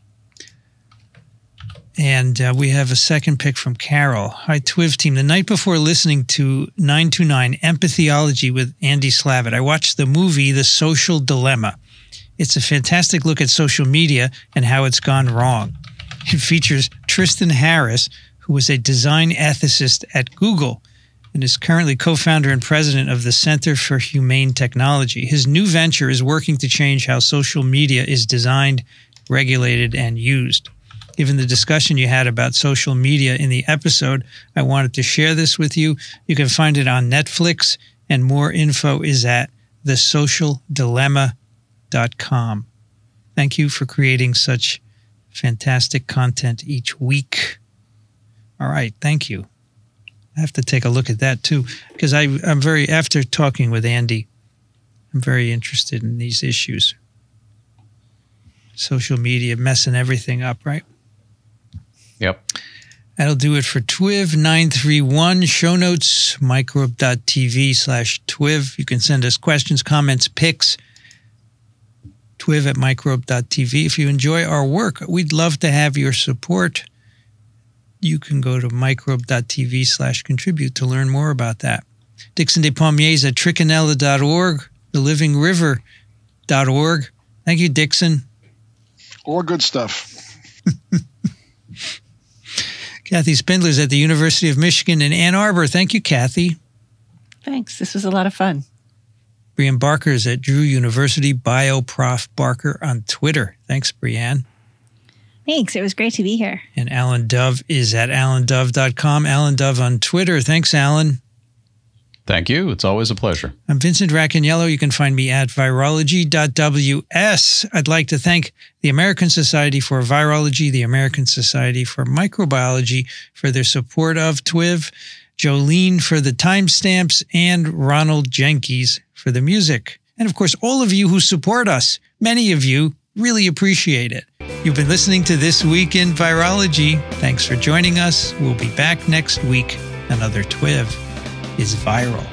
And we have a second pick from Carol. Hi, TWIV team. The night before listening to 929 Empathyology with Andy Slavitt, I watched the movie The Social Dilemma. It's a fantastic look at social media and how it's gone wrong. It features Tristan Harris, who was a design ethicist at Google and is currently co-founder and president of the Center for Humane Technology. His new venture is working to change how social media is designed, regulated, and used. Given the discussion you had about social media in the episode, I wanted to share this with you. You can find it on Netflix, and more info is at thesocialdilemma.com. Thank you for creating such fantastic content each week. All right, thank you. I have to take a look at that too, because I'm very, after talking with Andy, I'm very interested in these issues. Social media messing everything up, right? Yep. That'll do it for TWIV 931. Show notes, microbe.tv/TWIV. You can send us questions, comments, pics, TWIV@microbe.tv. If you enjoy our work, we'd love to have your support. You can go to microbe.tv/contribute to learn more about that. Dixon Despommiers at trichinella.org, thelivingriver.org. Thank you, Dixon. All good stuff. Kathy Spindler's at the University of Michigan in Ann Arbor. Thank you, Kathy. Thanks. This was a lot of fun. Brianne Barker's at Drew University, BioProf Barker on Twitter. Thanks, Brianne. Thanks. It was great to be here. And Alan Dove is at alandove.com. Alan Dove on Twitter. Thanks, Alan. Thank you. It's always a pleasure. I'm Vincent Racaniello. You can find me at virology.ws. I'd like to thank the American Society for Virology, the American Society for Microbiology for their support of TWIV, Jolene for the timestamps, and Ronald Jenkins for the music. And of course, all of you who support us, many of you, really appreciate it. You've been listening to This Week in Virology. Thanks for joining us. We'll be back next week. Another TWIV is viral.